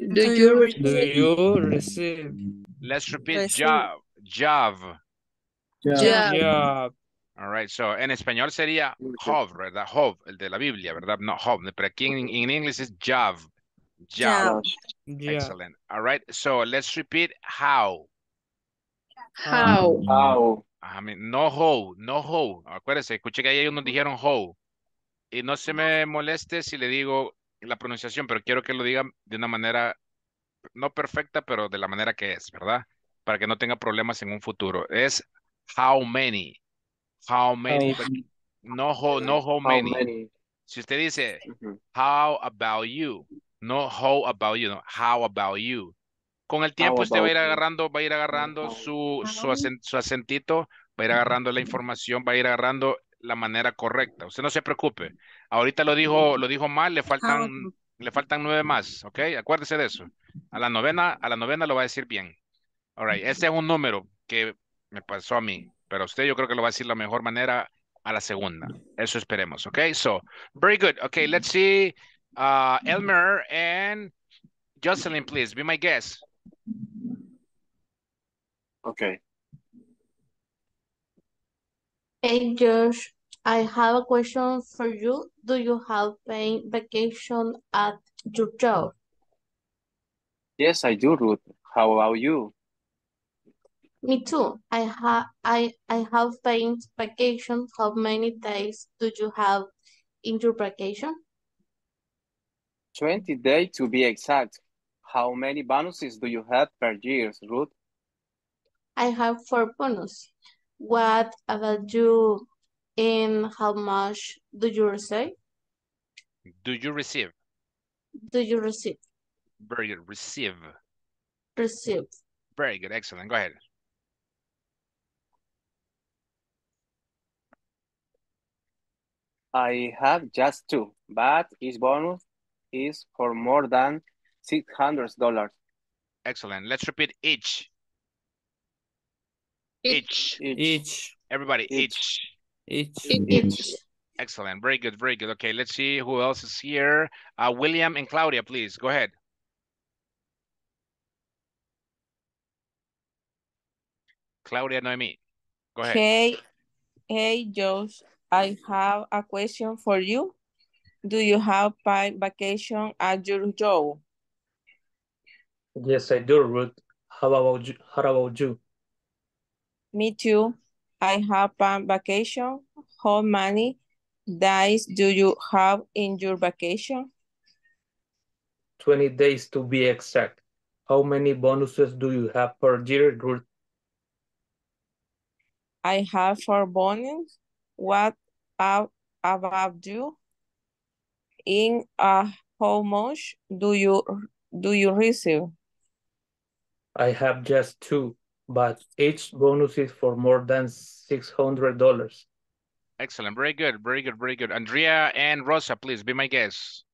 Let's repeat. Job. All right, so en español sería job, ¿verdad? Job, el de la Biblia, ¿verdad? No, job, pero aquí en inglés es job. Excellent. All right, so let's repeat how. How. I mean, no how. Acuérdense, escuché que ahí unos dijeron how. Y no se me moleste si le digo la pronunciación, pero quiero que lo digan de una manera no perfecta, pero de la manera que es, ¿verdad? Para que no tenga problemas en un futuro. Es how many. How many. No how many. Si usted dice, how about you. No how about you, no how about you. Con el tiempo usted va a ir agarrando su acentito, va a ir agarrando la información, va a ir agarrando la manera correcta. Usted no se preocupe. Ahorita lo dijo mal, le faltan 9 más, ¿ok? Acuérdese de eso. A la novena lo va a decir bien. All right. Este es un número que me pasó a mí, pero usted yo creo que lo va a decir la mejor manera a la segunda. Eso esperemos, ¿ok? So, very good. Okay, let's see. Elmer and Jocelyn, please be my guest. Okay. Hey, Josh, I have a question for you. Do you have paid vacation at your job? Yes, I do, Ruth. How about you? Me too. I have paid vacation. How many days do you have in your vacation? 20 days to be exact. How many bonuses do you have per year, Ruth? I have 4 bonuses. What about you? And how much do you receive? Do you receive? Very good. Receive. Receive. Very good. Excellent. Go ahead. I have just 2, but each bonus is for more than $600. Excellent. Let's repeat each. Each. Everybody, each. Excellent. Very good. Very good. Okay, let's see who else is here. William and Claudia, please. Go ahead. Claudia Noemi. Go ahead. Hey, Josh. I have a question for you. Do you have paid vacation at your job? Yes, I do, Ruth. How about you? Me too. I have paid vacation. How many days do you have in your vacation? 20 days to be exact. How many bonuses do you have per year, Ruth? I have 4 bonuses. What about you? In how much do you receive? I have just 2, but each bonus is for more than $600. Excellent. Very good. Very good. Very good. Andrea and Rosa, please be my guest.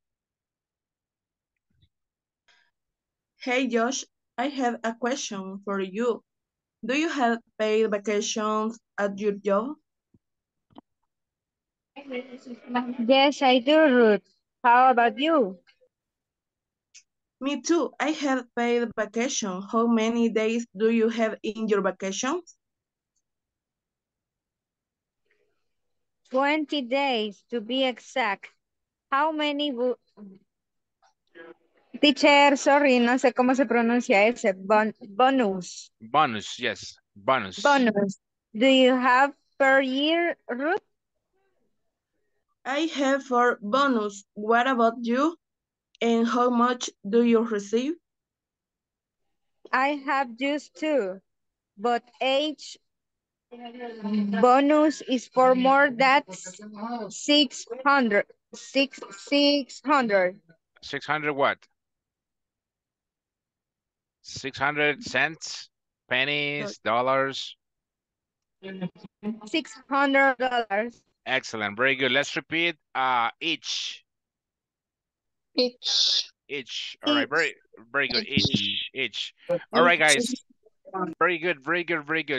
Hey, Josh, I have a question for you. Do you have paid vacations at your job? Yes, I do, Ruth. How about you? Me too. I have paid vacation. How many days do you have in your vacation? 20 days to be exact. How many... Teacher, sorry, no sé cómo se pronuncia ese. Bonus. Bonus, yes. Bonus. Bonus. Do you have per year, Ruth? I have 4 bonus. What about you? And how much do you receive? I have just 2, but each bonus is for more than $600. 600 what? 600 cents, pennies, dollars? $600. Excellent. Very good. Let's repeat each. All right. Very good. Each. All right, guys. Very good.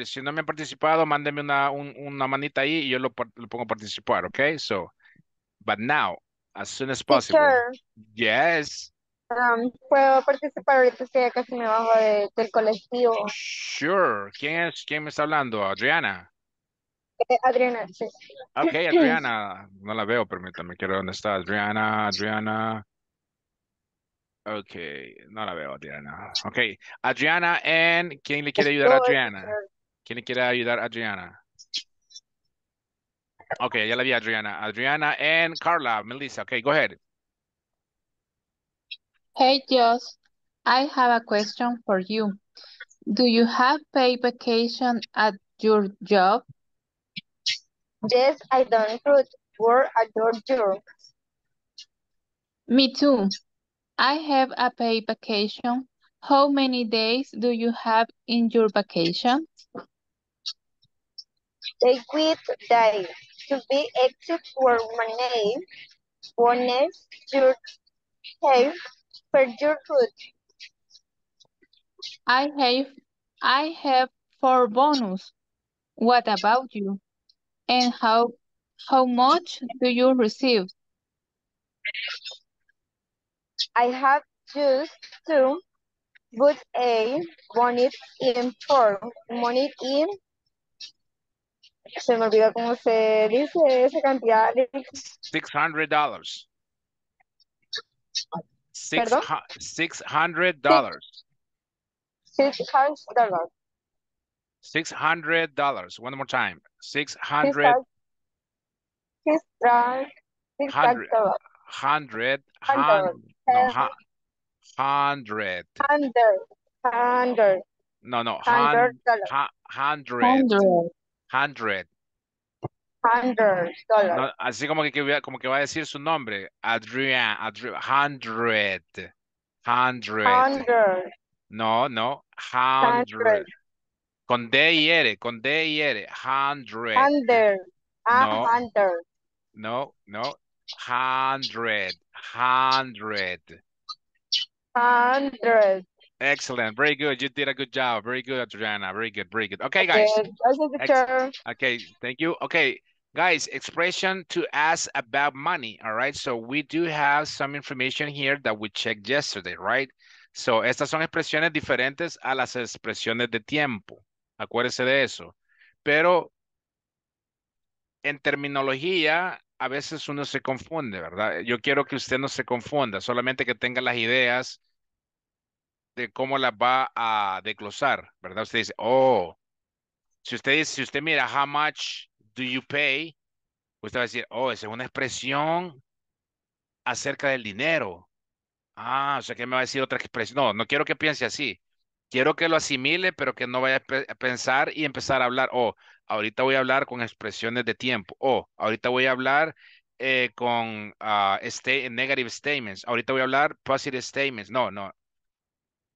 Si no me han participado, mándeme una manita ahí y yo lo pongo a participar, okay? So, but now, as soon as possible. Sure. Yes. Puedo participar ahorita, estoy acá casi me bajo del colectivo. Sure. ¿Quién me está hablando? Adriana. Adriana, sí. Ok, Adriana, no la veo, permítame, quiero ver dónde está Adriana. Ok, no la veo, Adriana. Ok, Adriana, and ¿quién le quiere ayudar a Adriana? ¿Quién le quiere ayudar a Adriana? Ok, ya la vi, Adriana. Adriana and Carla, Melissa, ok, go ahead. Hey, Josh, I have a question for you. Do you have paid vacation at your job? Yes, I don't work at your job. Me too. I have a paid vacation. How many days do you have in your vacation? They quit days. To be active for my name, bonus, your hair, for your food. I have 4 bonus. What about you? And how much do you receive? I have just 2, but I want it in 4. Money in. Se me olvidó cómo se dice esa cantidad. $600. $600. $600. $600. One more time. $600. $100. No, así como que va a decir su nombre. Adrián. Hundred. No. Hundred. Con D y R. Hundred. Hundred. No. Hundred. Excellent. Very good. You did a good job. Very good, Adriana. Very good. Okay, guys. Okay, thank you. Okay, guys, expression to ask about money, all right? So we do have some information here that we checked yesterday, right? So estas son expresiones diferentes a las expresiones de tiempo. Acuérdese de eso. Pero en terminología, a veces uno se confunde, ¿verdad? Yo quiero que usted no se confunda, solamente que tenga las ideas de cómo las va a desglosar, ¿verdad? Usted dice, oh, si usted mira, how much do you pay? Usted va a decir, oh, esa es una expresión acerca del dinero. Ah, o sea, que me va a decir otra expresión. No quiero que piense así. Quiero que lo asimile, pero que no vaya a pensar y empezar a hablar, oh, ahorita voy a hablar con expresiones de tiempo. Oh, ahorita voy a hablar con negative statements. Ahorita voy a hablar positive statements. No.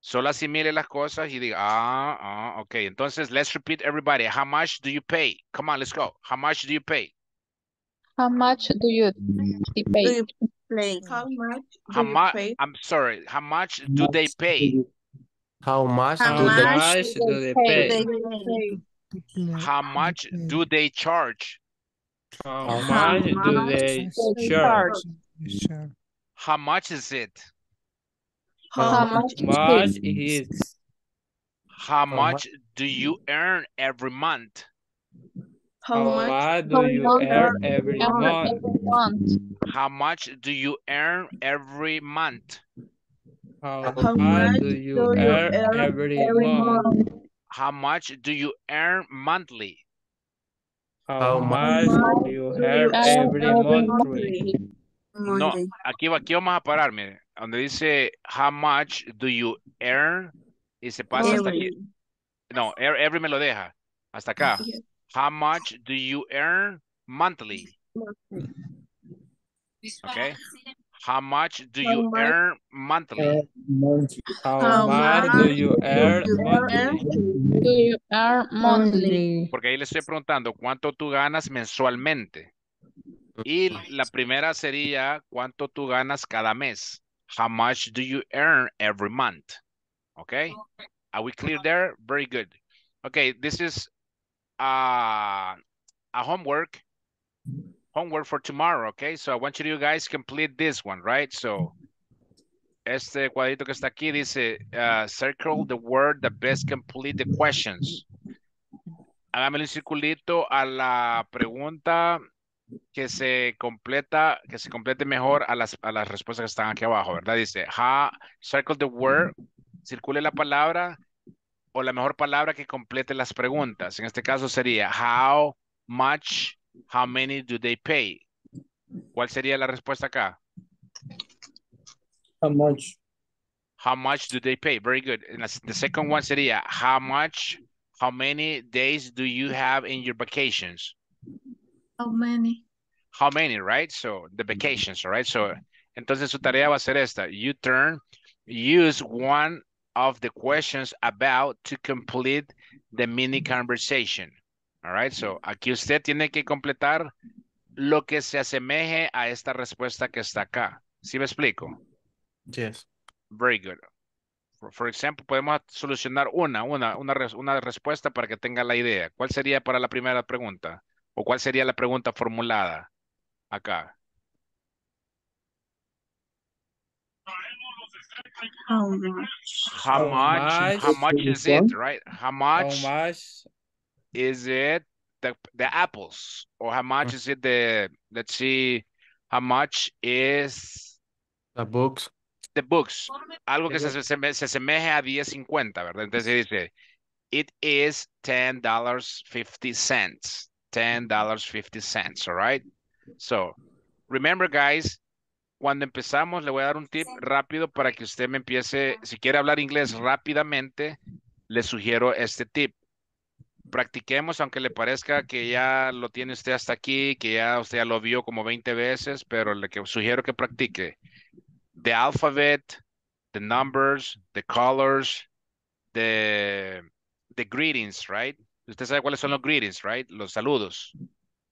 Solo asimile las cosas y diga, okay. Entonces, let's repeat everybody. How much do you pay? Come on, let's go. How much do you pay? How much do you pay? How much do you pay? I'm sorry. How much do they pay? How much do they pay? How much do they charge? How much do they charge? How much is it? How much is it? How much do you earn every month? How much do you earn every month? How much do you earn every month? How much do you earn every month? How much do you earn monthly? How much do you earn every month? No, aquí vamos a parar, mire. Donde dice, how much do you earn? Y se pasa hasta aquí. No, every me lo deja. Hasta acá. How much do you earn monthly? Okay. How much do you earn monthly? How much do you earn monthly? Porque ahí le estoy preguntando, ¿cuánto tú ganas mensualmente? Y la primera sería, ¿cuánto tú ganas cada mes? How much do you earn every month? Okay? Are we clear there? Very good. Okay, this is a homework for tomorrow, okay? So I want you guys to complete this one, right? So, este cuadrito que está aquí dice, circle the word that best complete the questions. Hágamele un circulito a la pregunta que se complete mejor a las respuestas que están aquí abajo, ¿verdad? Dice, circle the word, circule la palabra o la mejor palabra que complete las preguntas. En este caso sería, how much, how many do they pay? ¿Cuál sería la respuesta acá? How much. How much do they pay? Very good. And the second one sería, how many days do you have in your vacations? How many? How many, right? So the vacations, all right? So, entonces su tarea va a ser esta. You turn, use one of the questions about to complete the mini conversation. All right, so aquí usted tiene que completar lo que se asemeje a esta respuesta que está acá. ¿Sí me explico? Yes. Very good. For example, podemos solucionar una respuesta para que tenga la idea. ¿Cuál sería para la primera pregunta? ¿O cuál sería la pregunta formulada acá? How much is it, right? How much is it the apples? Or how much is it the, let's see, how much is the books? The books. Algo que se asemeje a 10.50, ¿verdad? Entonces dice, it is $10.50. $10.50, all right? So, remember, guys, cuando empezamos, le voy a dar un tip rápido para que usted me empiece, si quiere hablar inglés rápidamente, le sugiero este tip. Practiquemos, aunque le parezca que ya lo tiene usted hasta aquí, que ya usted ya lo vio como 20 veces, pero le sugiero que practique. The alphabet, the numbers, the colors, the greetings, right? Usted sabe cuáles son los greetings, right? Los saludos,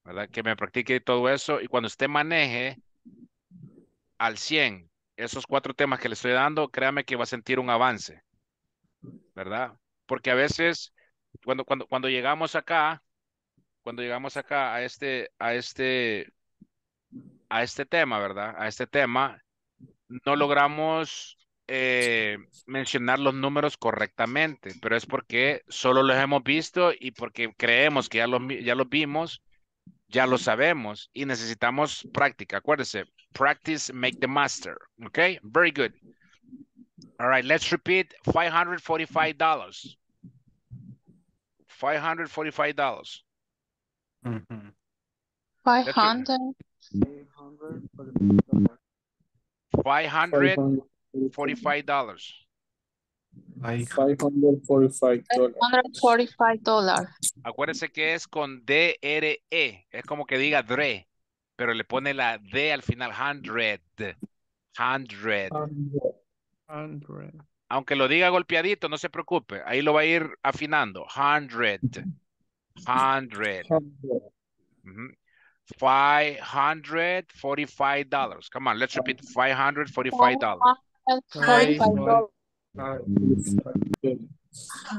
¿verdad? Que me practique todo eso. Y cuando usted maneje al 100 esos 4 temas que le estoy dando, créame que va a sentir un avance, ¿verdad? Porque a veces, cuando llegamos acá, a este tema, ¿verdad? A este tema, no logramos mencionar los números correctamente, pero es porque solo los hemos visto y porque creemos que ya los vimos, ya lo sabemos y necesitamos práctica. Acuérdese, practice make the master. Okay, very good. All right, let's repeat $545. $545. Mm-hmm. 545 dollars. $545. Acuérdense que es con DRE. Es como que diga DRE, pero le pone la D al final. 100. Aunque lo diga golpeadito, no se preocupe. Ahí lo va a ir afinando. 100. Mm-hmm. $545. Come on, let's repeat. $545.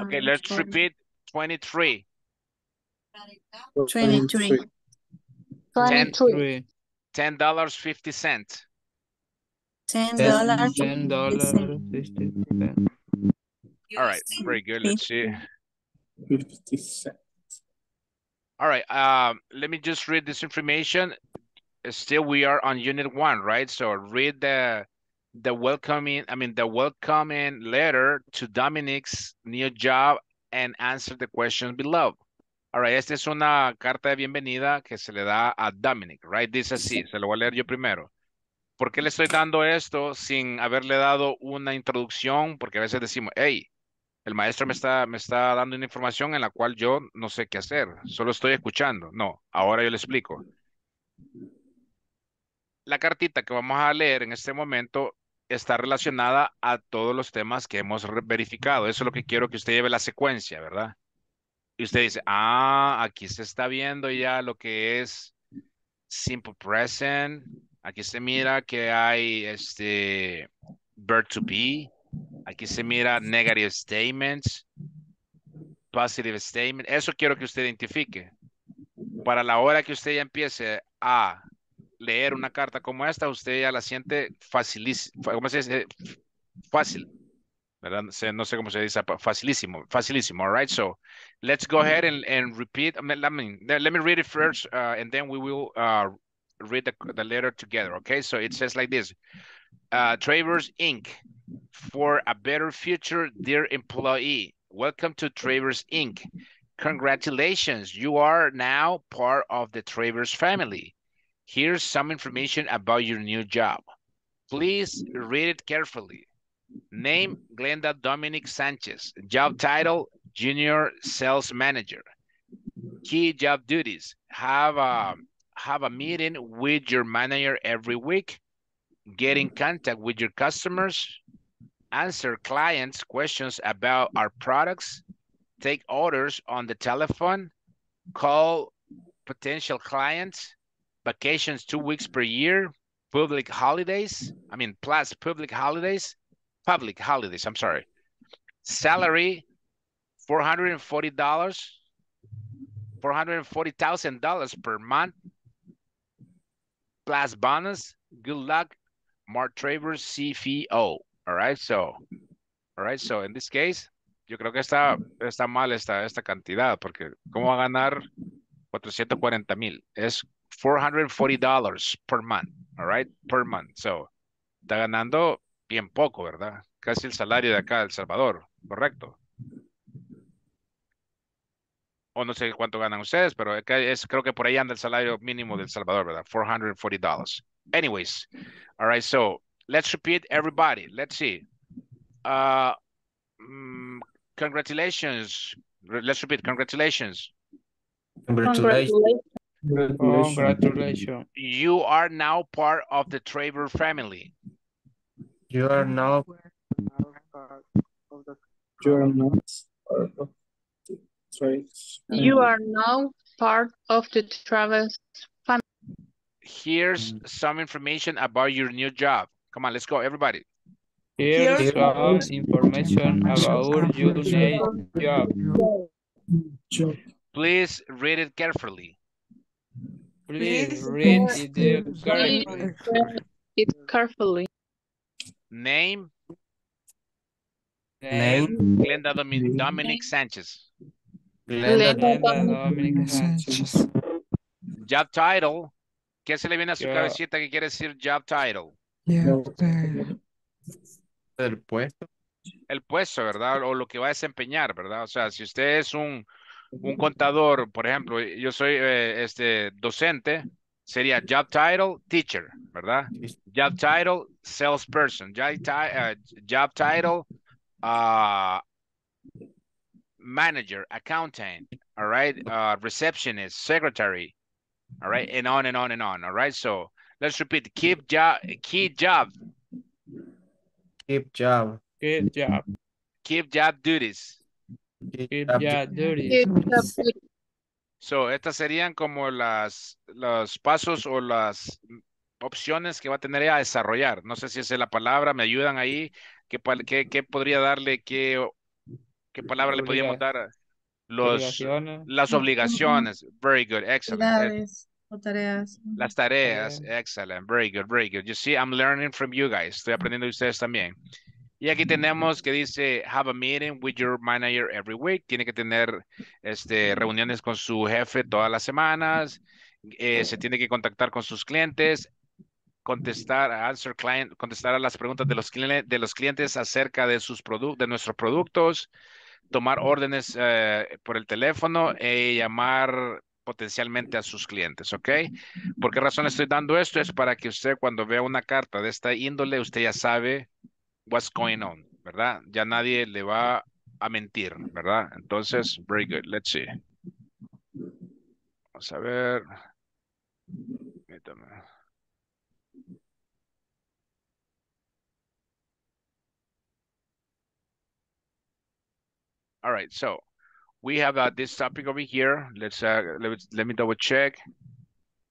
Okay, let's repeat. 23. 23. $10.50. $10.50. All right, very good. Let's see. 50 cents. All right, let me just read this information. Still, we are on Unit 1, right? So read the welcoming letter to Dominic's new job and answer the question below. All right, esta es una carta de bienvenida que se le da a Dominic, right? Dice así, se lo voy a leer yo primero. ¿Por qué le estoy dando esto sin haberle dado una introducción? Porque a veces decimos, hey, el maestro me está dando una información en la cual yo no sé qué hacer. Solo estoy escuchando. No, ahora yo le explico. La cartita que vamos a leer en este momento está relacionada a todos los temas que hemos verificado. Eso es lo que quiero que usted lleve la secuencia, ¿verdad? Y usted dice, aquí se está viendo ya lo que es simple present. Aquí se mira que hay verb to be. Aquí se mira negative statements, positive statements. Eso quiero que usted identifique. Para la hora que usted ya empiece a leer una carta como esta, usted ya la siente fácil, ¿verdad? No sé cómo se dice, facilísimo, all right? So, let's go ahead and repeat. Let me read it first, and then we will read the letter together, okay? So, it says like this. Travers Inc. For a better future, dear employee. Welcome to Travers Inc. Congratulations, you are now part of the Travers family. Here's some information about your new job. Please read it carefully. Name, Glenda Dominic Sanchez. Job title, Junior Sales Manager. Key job duties, have a meeting with your manager every week, get in contact with your customers, answer clients' questions about our products, take orders on the telephone, call potential clients, vacations 2 weeks per year, public holidays, I mean, plus public holidays, I'm sorry. Salary, $440,000 per month, plus bonus. Good luck, Mark Travers, CFO. All right, so, in this case, yo creo que está mal esta cantidad, porque ¿cómo va a ganar 440 mil? Es $440 per month, all right, per month. So, está ganando bien poco, ¿verdad? Casi el salario de acá, de El Salvador, correcto. O no sé cuánto ganan ustedes, pero es, creo que por ahí anda el salario mínimo de El Salvador, ¿verdad? $440. Anyways, all right, so let's repeat everybody. Let's see. Congratulations. Let's repeat, congratulations. Congratulations. You are now part of the Travers family. You are now part of the Travers family. Here's some information about your new job. Come on, let's go, everybody. Here's some information about your new job. Please read it carefully. Name? Glenda Dominic Sanchez. Job title. ¿Qué se le viene a su cabecita que quiere decir job title? El puesto. El puesto, ¿verdad? O lo que va a desempeñar, ¿verdad? O sea, si usted es un contador, por ejemplo, yo soy docente, sería job title, teacher, ¿verdad? Job title, salesperson. Job title, manager, accountant, all right? Receptionist, secretary, all right? And on and on and on, all right? So let's repeat, keep job duties. So estas serían como los pasos o las opciones que va a tener a desarrollar. No sé si esa es la palabra, me ayudan ahí. ¿Qué podría darle? ¿Qué palabra le podríamos dar? Las obligaciones. Very good, excellent. Las tareas, excellent. Very good, very good. You see, I'm learning from you guys. Estoy aprendiendo de ustedes también. Y aquí tenemos que dice, have a meeting with your manager every week. Tiene que tener reuniones con su jefe todas las semanas. Se tiene que contactar con sus clientes. Contestar a las preguntas de los clientes acerca de nuestros productos, tomar órdenes por el teléfono y llamar potencialmente a sus clientes, ¿ok? ¿Por qué razón estoy dando esto? Es para que usted cuando vea una carta de esta índole, usted ya sabe what's going on, ¿verdad? Ya nadie le va a mentir, ¿verdad? Entonces, very good. Let's see. Vamos a ver. Permítame. All right, so we have this topic over here. Let me double check.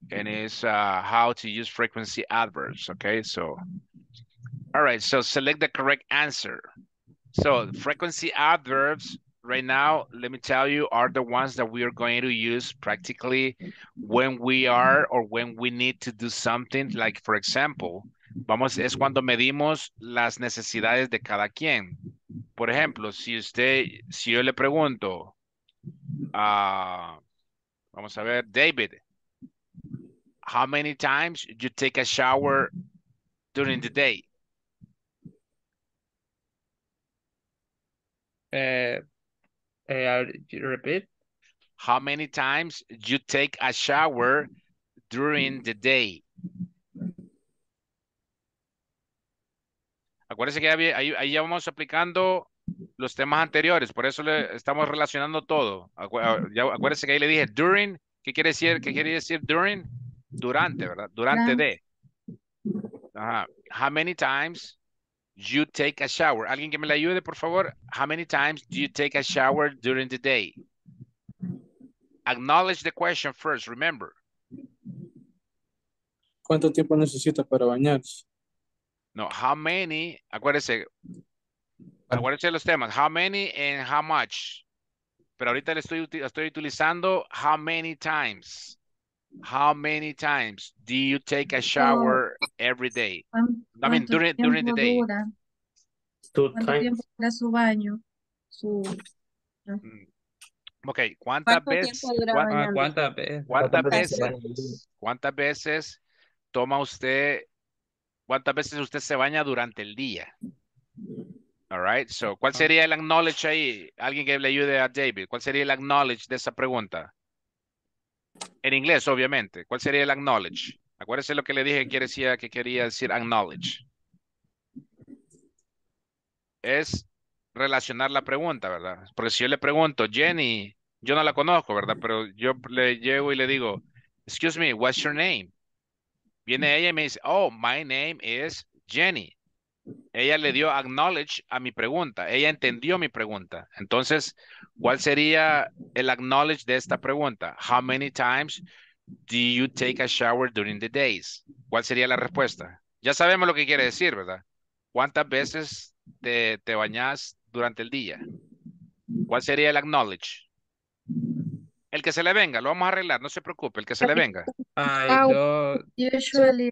And it's how to use frequency adverbs, okay? So, all right, so select the correct answer. So frequency adverbs right now, let me tell you, are the ones that we are going to use practically when we are or when we need to do something. Like, for example, es cuando medimos las necesidades de cada quien. Por ejemplo, si yo le pregunto, vamos a ver, David, how many times you take a shower during the day? Repeat. How many times you take a shower during the day? Acuérdense que ahí ya vamos aplicando los temas anteriores, por eso le estamos relacionando todo. Acuérdense que ahí le dije during, ¿qué quiere decir? ¿Qué quiere decir during? Durante, ¿verdad? Durante de. Ajá. How many times you take a shower? Alguien que me la ayude, por favor. How many times do you take a shower during the day? Acknowledge the question first, remember. ¿Cuánto tiempo necesita para bañarse? No, how many, acuérdense los temas, how many and how much. Pero ahorita le estoy utilizando how many times. How many times do you take a shower every day? I mean, during the day. Two times. Okay, ¿cuántas veces usted se baña durante el día? All right, so, ¿cuál sería el acknowledge ahí? Alguien que le ayude a David. ¿Cuál sería el acknowledge de esa pregunta? En inglés, obviamente. ¿Cuál sería el acknowledge? Acuérdese lo que le dije que quería decir acknowledge. Es relacionar la pregunta, ¿verdad? Porque si yo le pregunto, Jenny, yo no la conozco, ¿verdad? Pero yo le llego y le digo, excuse me, what's your name? Viene ella y me dice, oh, my name is Jenny. Ella le dio acknowledge a mi pregunta. Ella entendió mi pregunta. Entonces, ¿cuál sería el acknowledge de esta pregunta? How many times do you take a shower during the days? ¿Cuál sería la respuesta? Ya sabemos lo que quiere decir, ¿verdad? ¿Cuántas veces te bañas durante el día? ¿Cuál sería el acknowledge? El que se le venga, lo vamos a arreglar, no se preocupe, el que se le venga. I don't... Usually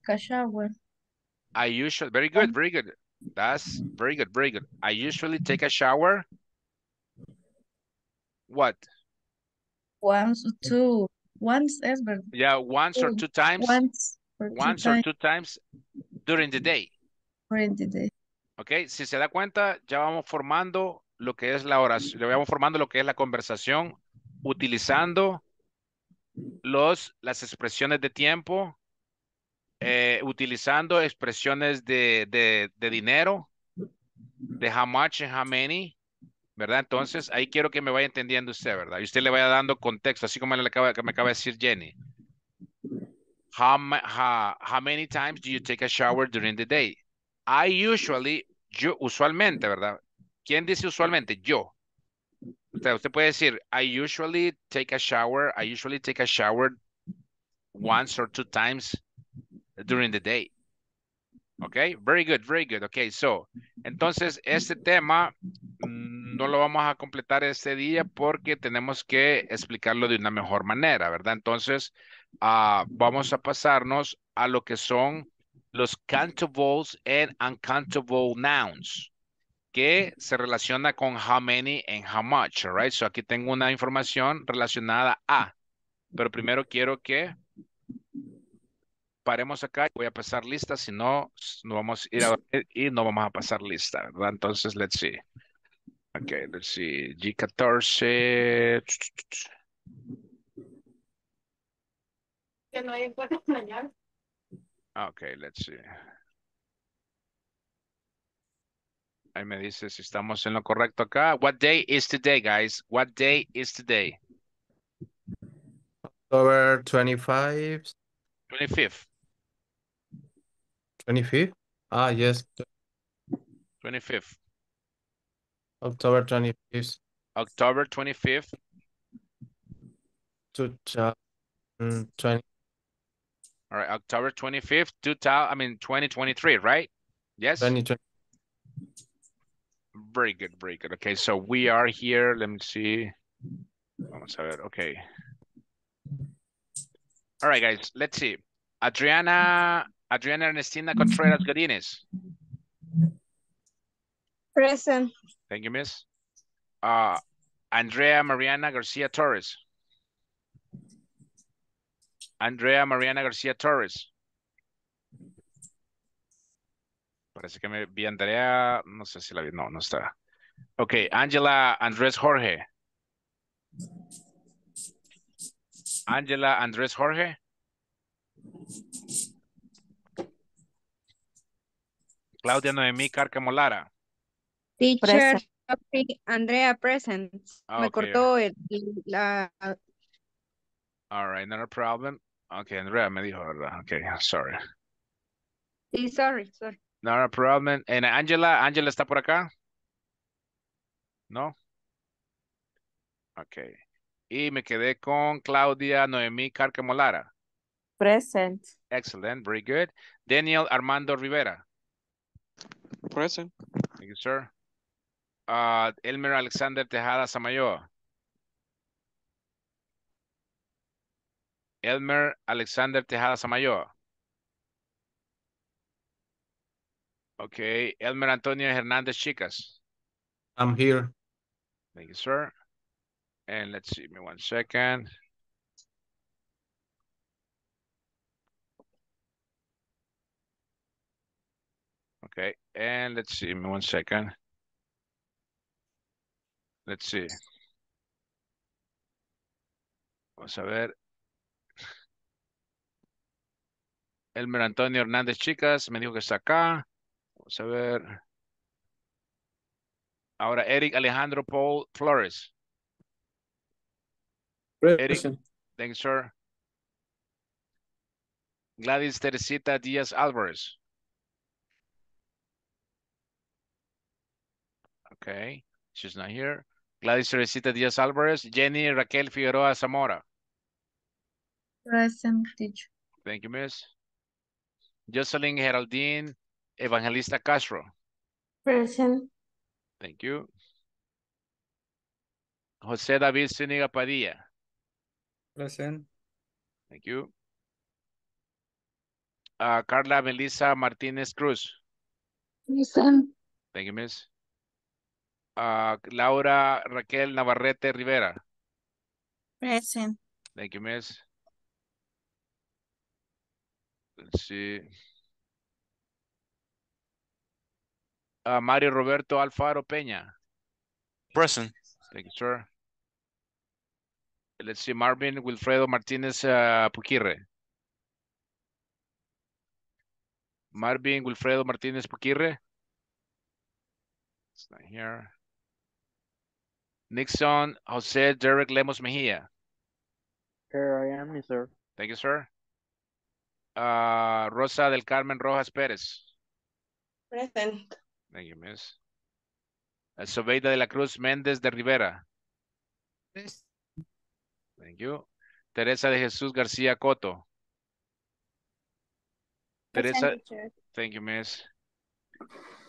take a shower. I usually, very good, very good. That's very good, very good. I usually take a shower. What? Once, Esbert. Yeah, once or two times. Once or two times during the day. During the day. Okay, si se da cuenta, ya vamos formando lo que es la oración, ya vamos formando lo que es la conversación, utilizando las expresiones de tiempo. Utilizando expresiones de dinero, de how much and how many, ¿verdad? Entonces, ahí quiero que me vaya entendiendo usted, ¿verdad? Y usted le vaya dando contexto, así como me acaba de decir Jenny. How many times do you take a shower during the day? I usually, usualmente, ¿verdad? ¿Quién dice usualmente? Yo. Usted puede decir, I usually take a shower once or two times during the day. Ok, very good, very good. Ok, so, entonces este tema no lo vamos a completar este día porque tenemos que explicarlo de una mejor manera, ¿verdad? Entonces, vamos a pasarnos a lo que son los countables and uncountable nouns que se relaciona con how many and how much, all right? So, aquí tengo una información relacionada a, pero primero quiero que paremos acá, voy a pasar lista, si no, no vamos a ir a dormir y no vamos a pasar lista, ¿verdad? Entonces, let's see. Ok, let's see. G14. Que no hay encuentro mañana. Ok, let's see. Ahí me dice si estamos en lo correcto acá. What day is today, guys? What day is today? October 25th. 25th. 25th? Ah, yes. 25th. October 25th. October 25th. 2020. All right, October 25th, 2023, right? Yes? 2020. Very good, very good. Okay, so we are here. Let me see. Vamos a ver. Okay. All right, guys, let's see. Adriana Ernestina Contreras Godinez. Present. Thank you, miss. Andrea Mariana Garcia Torres. Andrea Mariana Garcia Torres. Parece que me vi Andrea, no sé si la vi, no, no está. Okay, Angela Andres Jorge. Angela Andres Jorge. Claudia Noemí Cárcamo Lara. Teacher, Andrea present. Okay. Me cortó la... All right, not a problem. Okay, Andrea me dijo, ¿verdad? Okay, sorry. Sí, sorry. Not a problem. And Angela está por acá? No? Okay. Y me quedé con Claudia Noemí Cárcamo Lara. Present. Excellent, very good. Daniel Armando Rivera. Present. Thank you, sir. Elmer Alexander Tejada Samayoa. Okay, Elmer Antonio Hernandez Chicas. I'm here. Thank you, sir. And let's see, give me one second. Okay, and let's see, give me one second. Let's see. Vamos a ver. Elmer Antonio Hernández Chicas me dijo que está acá. Vamos a ver. Ahora Eric Alejandro Paul Flores. Eric, thank you, sir. Gladys Teresita Díaz Álvarez. Okay, she's not here. Gladys Teresita Díaz Álvarez. Jenny Raquel Figueroa Zamora. Present, teacher. Thank you, miss. Jocelyn Geraldine Evangelista Castro. Present. Thank you. José David Zúñiga Padilla. Present. Thank you. Carla Melissa Martinez Cruz. Present. Thank you, miss. Laura Raquel Navarrete Rivera. Present. Thank you, miss. Let's see. Mario Roberto Alfaro Peña. Present. Thank you, sir. Let's see. Marvin Wilfredo Martinez Puquirre. It's not here. Nixon Jose Derek Lemos Mejia. Here I am, sir. Thank you, sir. Rosa del Carmen Rojas Pérez. Present. Thank you, miss. Sobeida de la Cruz Méndez de Rivera. Present. Thank you. Teresa de Jesús García Coto. Present, Teresa. Teacher. Thank you, miss.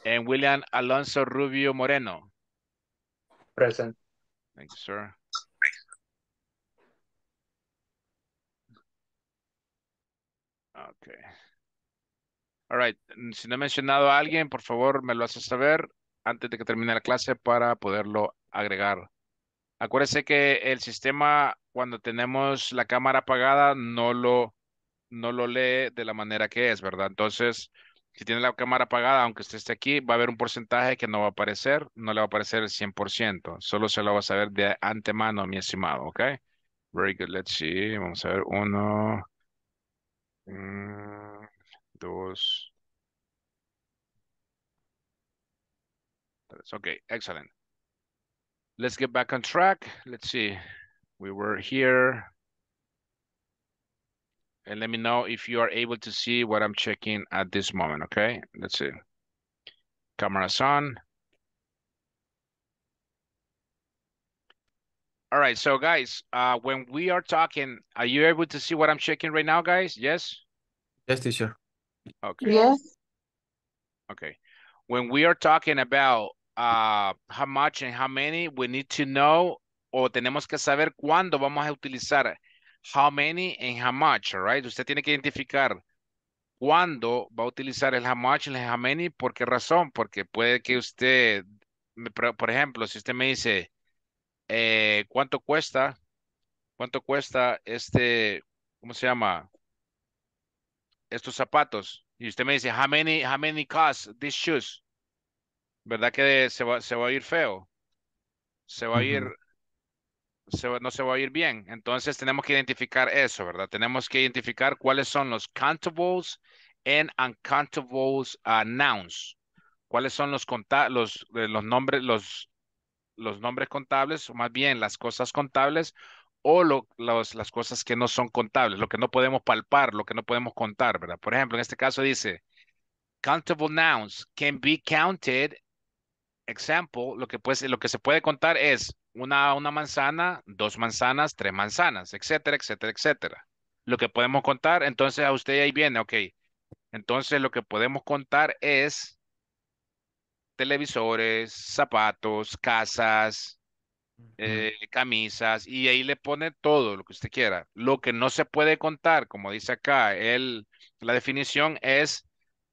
And William Alonso Rubio Moreno. Present. Thank you, sir. Okay. All right. Si no he mencionado a alguien, por favor, me lo hace saber antes de que termine la clase para poderlo agregar. Acuérdese que el sistema, cuando tenemos la cámara apagada, no lo lee de la manera que es, ¿verdad? Entonces, si tiene la cámara apagada, aunque usted esté aquí, va a haber un porcentaje que no va a aparecer. No le va a aparecer el 100%. Solo se lo va a saber de antemano, mi estimado, ¿ok? Very good. Let's see. Vamos a ver. 1, 2, 3. Okay, excellent. Let's get back on track. Let's see. We were here. And let me know if you are able to see what I'm checking at this moment, okay? Let's see. Camera's on. All right, so guys, when we are talking, are you able to see what I'm checking right now, guys? Yes? Yes, teacher. Okay. Yes. Okay. When we are talking about how much and how many, we need to know, o tenemos que saber cuándo vamos a utilizar how many and how much, all right? Usted tiene que identificar cuándo va a utilizar el how much y el how many, ¿por qué razón? Porque puede que usted, por ejemplo, si usted me dice, ¿cuánto cuesta este, ¿cómo se llama? Estos zapatos. Y usted me dice, how many cost these shoes? ¿Verdad que se va a ir feo? No se va a ir bien. Entonces tenemos que identificar eso, ¿verdad? Tenemos que identificar cuáles son los countables and uncountables nouns. cuáles son los nombres contables, o más bien las cosas contables, o las cosas que no son contables, lo que no podemos palpar, lo que no podemos contar, ¿verdad? Por ejemplo, en este caso dice, countable nouns can be counted. Example, lo que se puede contar es una manzana, dos manzanas, tres manzanas, etcétera, etcétera, etcétera. Lo que podemos contar, entonces a usted ahí viene, ok. Entonces lo que podemos contar es televisores, zapatos, casas, camisas, y ahí le pone todo lo que usted quiera. Lo que no se puede contar, como dice acá, la definición es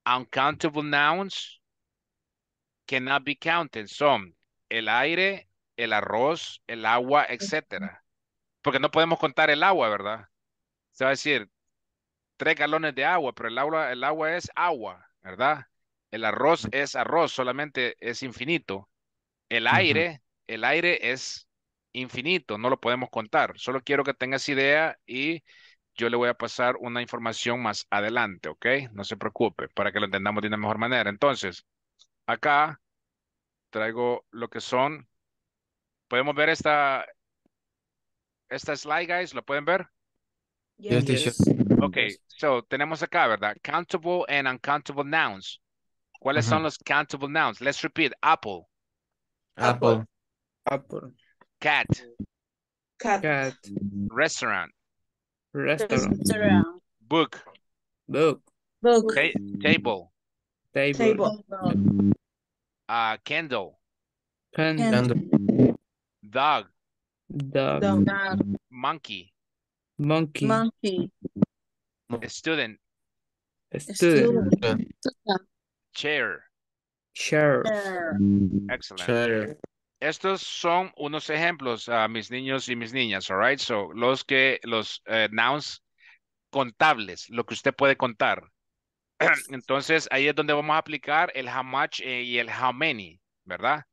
uncountable nouns cannot be counted. Son el aire, el arroz, el agua, etcétera. Porque no podemos contar el agua, ¿verdad? Se va a decir 3 galones de agua, pero el agua es agua, ¿verdad? El arroz es arroz, solamente es infinito. El aire es infinito, no lo podemos contar. Solo quiero que tengas idea y yo le voy a pasar una información más adelante, ¿ok? No se preocupe, para que lo entendamos de una mejor manera. Entonces, acá traigo lo que son. ¿Podemos ver esta slide, guys? ¿Lo pueden ver? Yes, yes. Ok, so tenemos acá, ¿verdad? Countable and uncountable nouns. ¿Cuáles son los countable nouns? Let's repeat. Apple. Apple. Apple. Cat. Cat. Cat. Restaurant. Restaurant. Restaurant. Book. Book. Book. Table. Table. Candle. Candle. Dog. Dog. Monkey. Monkey. Monkey. Student. Student. Chair. Chair. Excellent. Chair. Estos son unos ejemplos, mis niños y mis niñas, all right? So, los nouns contables, lo que usted puede contar. Entonces, ahí es donde vamos a aplicar el how much y el how many, ¿verdad?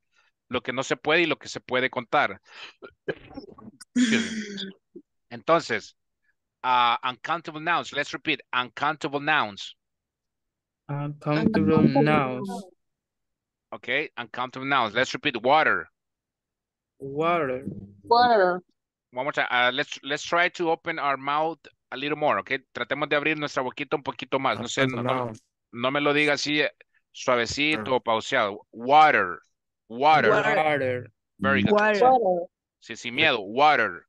Lo que no se puede y lo que se puede contar. Entonces, uncountable nouns. Let's repeat. Uncountable nouns. Uncountable nouns. Okay, uncountable nouns. Let's repeat. Water. Water. Water. One more time. Let's try to open our mouth a little more, okay? Tratemos de abrir nuestra boquita un poquito más. No sé, no me lo diga así suavecito o pauseado. Water. Water. Water. Very good. Water. Sí, sin miedo. Water.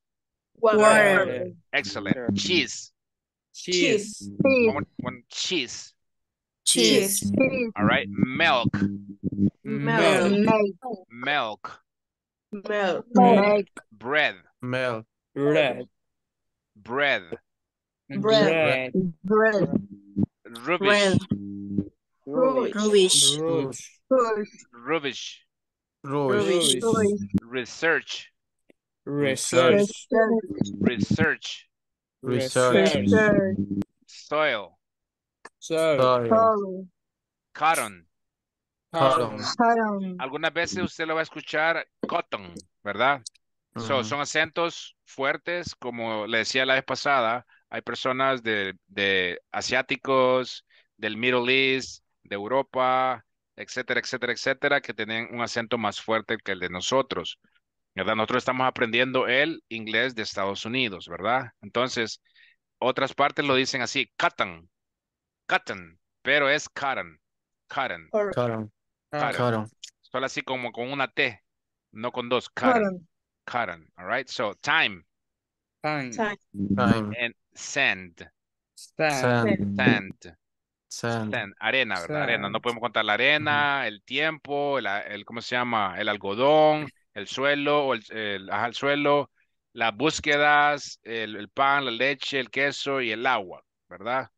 Water. Excellent. Water. Cheese. Cheese. Cheese. One cheese. Cheese. All right. Milk. Milk. Milk. Milk. Milk. Milk. Bread. Milk. Bread. Bread. Bread. Bread. Rubbish. Rubbish. Rubbish. Rubbish. Research. Research. Research. Research. Soil. Soil. Cotton. Cotton. Algunas veces usted lo va a escuchar cotton, ¿verdad? Son acentos fuertes, como le decía la vez pasada. Hay personas de asiáticos, del Middle East, de Europa, etcétera, etcétera, etcétera, que tienen un acento más fuerte que el de nosotros, ¿verdad? Nosotros estamos aprendiendo el inglés de Estados Unidos, ¿verdad? Entonces, otras partes lo dicen así, cotton, cotton, pero es cotton, cotton, cotton, cotton. Solo así como con una T, no con dos, cotton, cotton, all right? So, time, time, time, and sand, sand, sand, sand, arena, ¿verdad? Sand. Arena, no podemos contar la arena, el tiempo, ¿cómo se llama? El algodón, el suelo, o el suelo, las búsquedas, el pan, la leche, el queso y el agua, ¿verdad?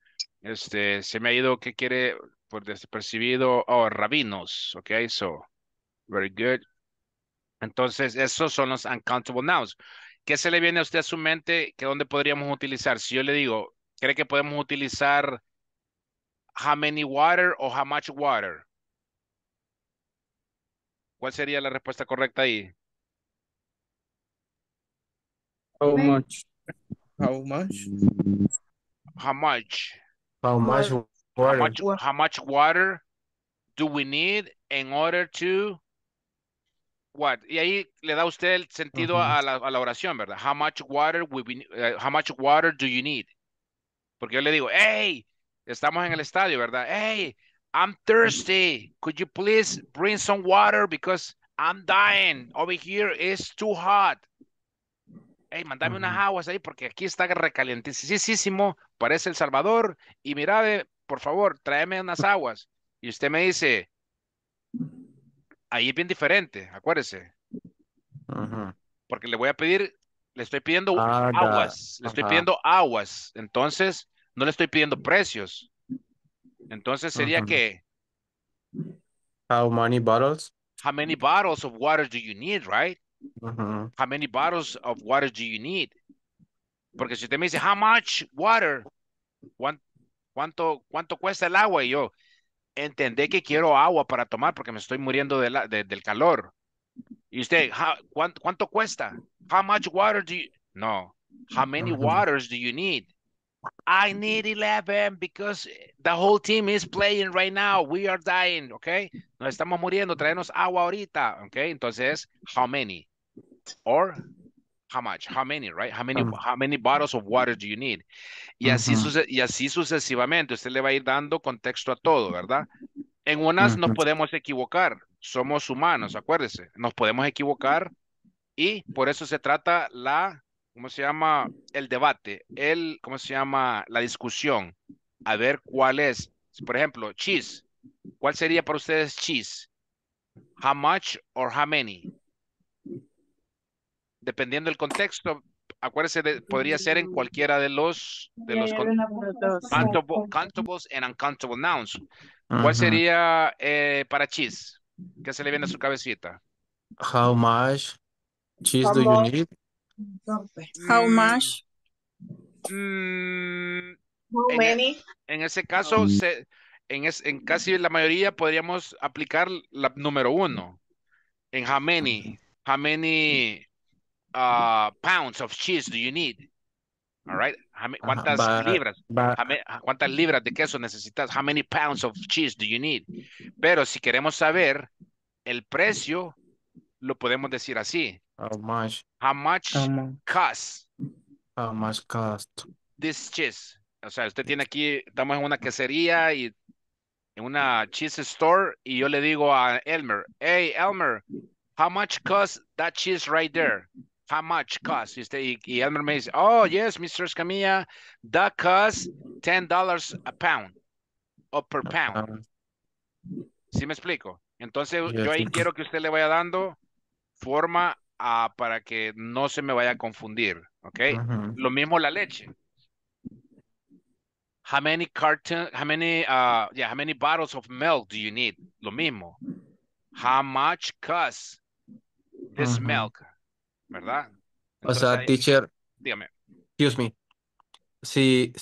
Se me ha ido, ¿qué quiere? Por despercibido, rabinos, ok, so, very good. Entonces, esos son los uncountable nouns. ¿Qué se le viene a usted a su mente? ¿Que dónde podríamos utilizar? Si yo le digo, ¿cree que podemos utilizar how many water o how much water? ¿Cuál sería la respuesta correcta ahí? How much. How much. How much. How much water. How much water do we need in order to what? Y ahí le da usted el sentido a la oración, ¿verdad? How much water will we, how much water do you need? Porque yo le digo, hey, estamos en el estadio, ¿verdad? Hey, I'm thirsty. Could you please bring some water because I'm dying. Over here it's too hot. Hey, mandame unas aguas ahí porque aquí está recalientísimo. Parece El Salvador. Y mira, por favor, tráeme unas aguas. Y usted me dice, ahí es bien diferente, acuérdese. Porque le voy a pedir, le estoy pidiendo aguas. Le estoy pidiendo aguas. Entonces, no le estoy pidiendo precios. Entonces sería que... How many bottles? How many bottles of water do you need, right? How many bottles of water do you need? Porque si usted me dice, how much water? ¿Cuánto cuesta el agua? Y yo, entendé que quiero agua para tomar porque me estoy muriendo de del calor. Y usted, ¿cuánto cuesta? How much water do you... No. How many waters do you need? I need 11 because the whole team is playing right now. We are dying, okay? Nos estamos muriendo. Tráenos agua ahorita, okay? Entonces, how many? Or how much? How many, right? How many bottles of water do you need? Y así, y así sucesivamente. Usted le va a ir dando contexto a todo, ¿verdad? En unas nos podemos equivocar. Somos humanos, acuérdese. Nos podemos equivocar y por eso se trata la... ¿Cómo se llama? El debate. ¿Cómo se llama? La discusión. A ver cuál es. Por ejemplo, cheese. ¿Cuál sería para ustedes cheese? How much or how many? Dependiendo del contexto. Acuérdense, podría ser en cualquiera de los countable and uncountable nouns. ¿Cuál sería para cheese? ¿Qué se le viene a su cabecita? How much cheese do you need? How much? How many? En ese caso, en casi la mayoría podríamos aplicar la número uno. En how many pounds of cheese do you need? All right. ¿Cuántas libras de queso necesitas? How many pounds of cheese do you need? Pero si queremos saber el precio, lo podemos decir así. How much cost this cheese? O sea, usted tiene aquí, estamos en una quesería y en una cheese store y yo le digo a Elmer, hey Elmer, how much cost that cheese right there? How much cost? Y Elmer me dice, oh yes, Mr. Escamilla, that costs $10 a pound o per pound. ¿Sí me explico? Entonces yo ahí quiero que usted le vaya dando forma para que no se me vaya a confundir, ¿ok? Lo mismo la leche. How many bottles of milk do you need? Lo mismo. How much costs this milk? ¿Verdad? Entonces, o sea, ahí, teacher, dígame. Excuse me. Si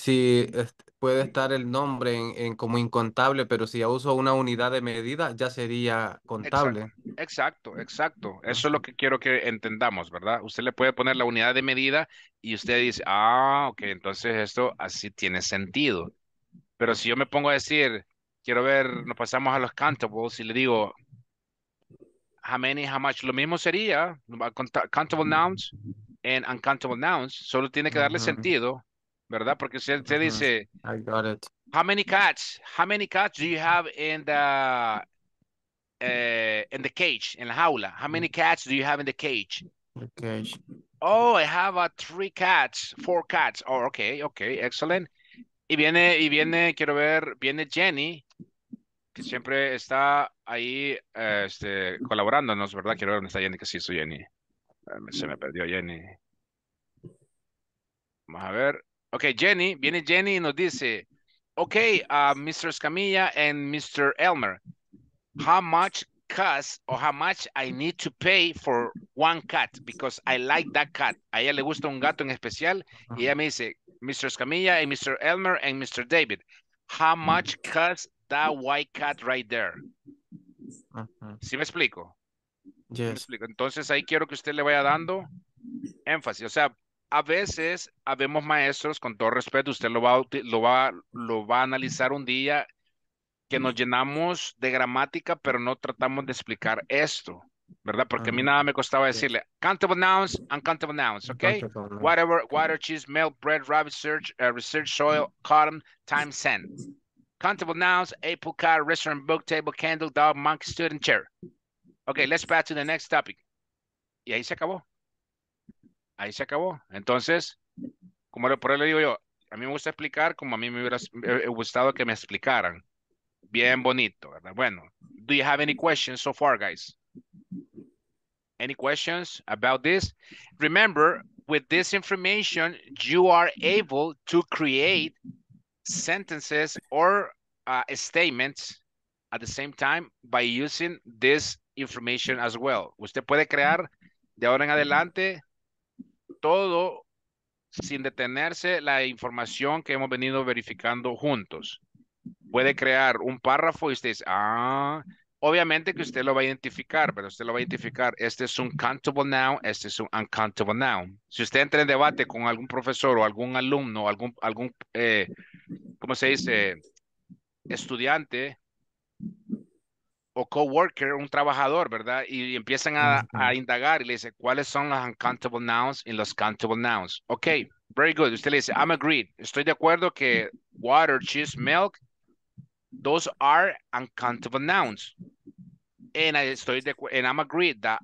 puede estar el nombre en como incontable, pero si ya uso una unidad de medida, ya sería contable. Exacto. Eso es lo que quiero que entendamos, ¿verdad? Usted le puede poner la unidad de medida y usted dice, ok, entonces esto así tiene sentido. Pero si yo me pongo a decir, quiero ver, nos pasamos a los countables y le digo, how much, lo mismo sería, countable nouns and uncountable nouns, solo tiene que darle sentido. ¿Verdad? Porque usted dice, I got it. How many cats do you have in the cage, en la jaula? How many cats do you have in the cage? Okay. Oh, I have 4 cats. Oh, okay, excellent. Y viene, quiero ver, viene Jenny, que siempre está ahí colaborándonos, ¿verdad? Quiero ver dónde está Jenny, que sí, soy Jenny. Se me perdió Jenny. Vamos a ver. Ok, viene Jenny y nos dice, Mr. Escamilla and Mr. Elmer, how much costs or how much I need to pay for one cat? Because I like that cat. A ella le gusta un gato en especial y ella me dice, Mr. Escamilla and Mr. Elmer and Mr. David, how much costs that white cat right there? ¿Sí me explico? Yes. ¿Me explico? Entonces ahí quiero que usted le vaya dando énfasis, o sea, a veces habemos maestros, con todo respeto, usted lo va a analizar un día que nos llenamos de gramática, pero no tratamos de explicar esto, ¿verdad? Porque a mí nada me costaba decirle countable nouns, uncountable nouns, ¿ok? Whatever, water, cheese, milk, bread, rabbit, search, research, soil, cotton, time, sand. Countable nouns, apple, car, restaurant, book, table, candle, dog, monkey, student, chair. Okay, let's pass to the next topic. Y ahí se acabó. Ahí se acabó. Entonces, como por ahí le digo yo, a mí me gusta explicar como a mí me hubiera gustado que me explicaran. Bien bonito, ¿verdad? Bueno, do you have any questions so far, guys? Any questions about this? Remember, with this information, you are able to create sentences or statements at the same time by using this information as well. Usted puede crear de ahora en adelante todo sin detenerse la información que hemos venido verificando juntos. Puede crear un párrafo y usted dice, obviamente que usted lo va a identificar, pero usted lo va a identificar. Este es un countable noun, este es un uncountable noun. Si usted entra en debate con algún profesor o algún alumno, ¿cómo se dice? Estudiante o coworker, un trabajador, ¿verdad? Y empiezan a indagar y le dice, ¿cuáles son los uncountable nouns y los countable nouns? Ok, very good. Usted le dice, I'm agreed. Estoy de acuerdo que water, cheese, milk, those are uncountable nouns. And I'm agreed that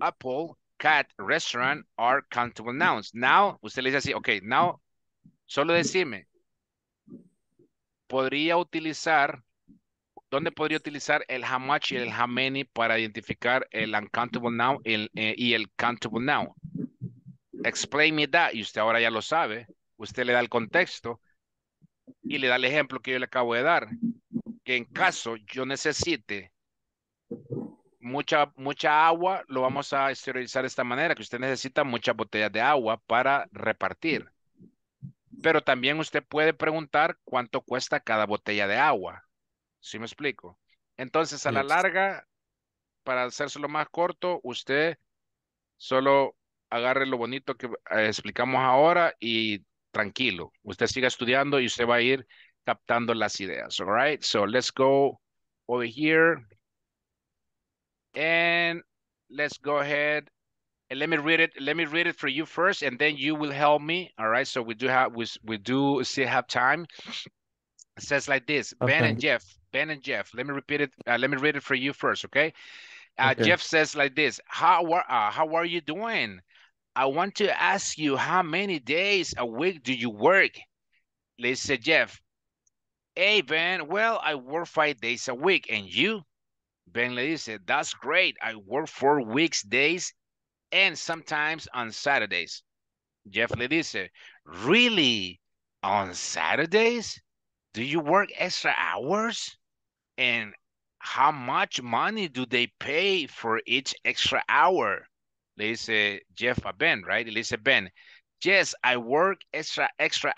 apple, cat, restaurant are countable nouns. Now, usted le dice así, ok, now, solo decime, ¿dónde podría utilizar el how much y el how many para identificar el uncountable noun y el countable noun? Explain me that. Y usted ahora ya lo sabe. Usted le da el contexto y le da el ejemplo que yo le acabo de dar, que en caso yo necesite mucha agua, lo vamos a exteriorizar de esta manera, que usted necesita muchas botellas de agua para repartir. Pero también usted puede preguntar cuánto cuesta cada botella de agua. ¿Sí me explico? Entonces, a la larga, para hacérselo más corto, usted solo agarre lo bonito que explicamos ahora y tranquilo. Usted siga estudiando y usted va a ir captando las ideas. All right. So let's go over here. And let's go ahead. And let me read it. Let me read it for you first, and then you will help me. All right. So we do still have time. It says like this. Okay. Ben and Jeff. Let me repeat it. Let me read it for you first. Okay. Jeff says like this. How are you doing? I want to ask you, how many days a week do you work? Let's say, Jeff. Hey, Ben, well, I work 5 days a week. And you? Ben le dice, that's great. I work 4 weekdays and sometimes on Saturdays. Jeff le dice, really? On Saturdays? Do you work extra hours? And how much money do they pay for each extra hour? Le dice Jeff a Ben, right? Le dice Ben, yes, I work extra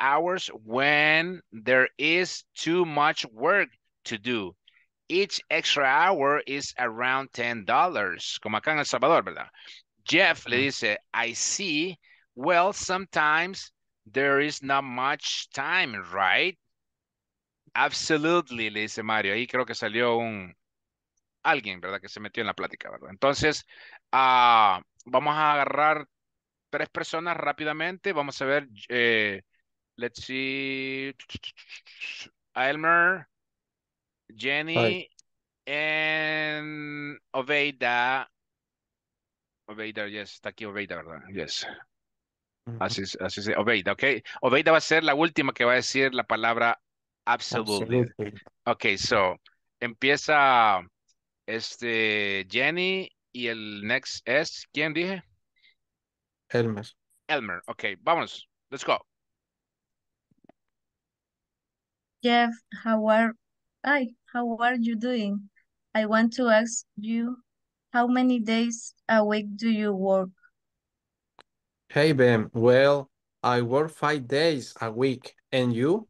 hours when there is too much work to do. Each extra hour is around $10. Como acá en El Salvador, ¿verdad? Jeff le dice, I see. Well, sometimes there is not much time, right? Absolutely, le dice Mario. Ahí creo que salió alguien, ¿verdad? Que se metió en la plática, ¿verdad? Entonces, vamos a agarrar 3 personas rápidamente. Vamos a ver. Let's see. Elmer, Jenny, and Obeida. Obeida, yes. Está aquí Obeida, ¿verdad? Yes. Así es. Obeida, ok. Obeida va a ser la última que va a decir la palabra absolutely. Ok, so empieza Jenny. Y el next es, ¿quién dije? Elmer, ok, vámonos, let's go. Jeff, how are you doing? I want to ask you, how many days a week do you work? Hey, Ben, well, I work 5 days a week, and you?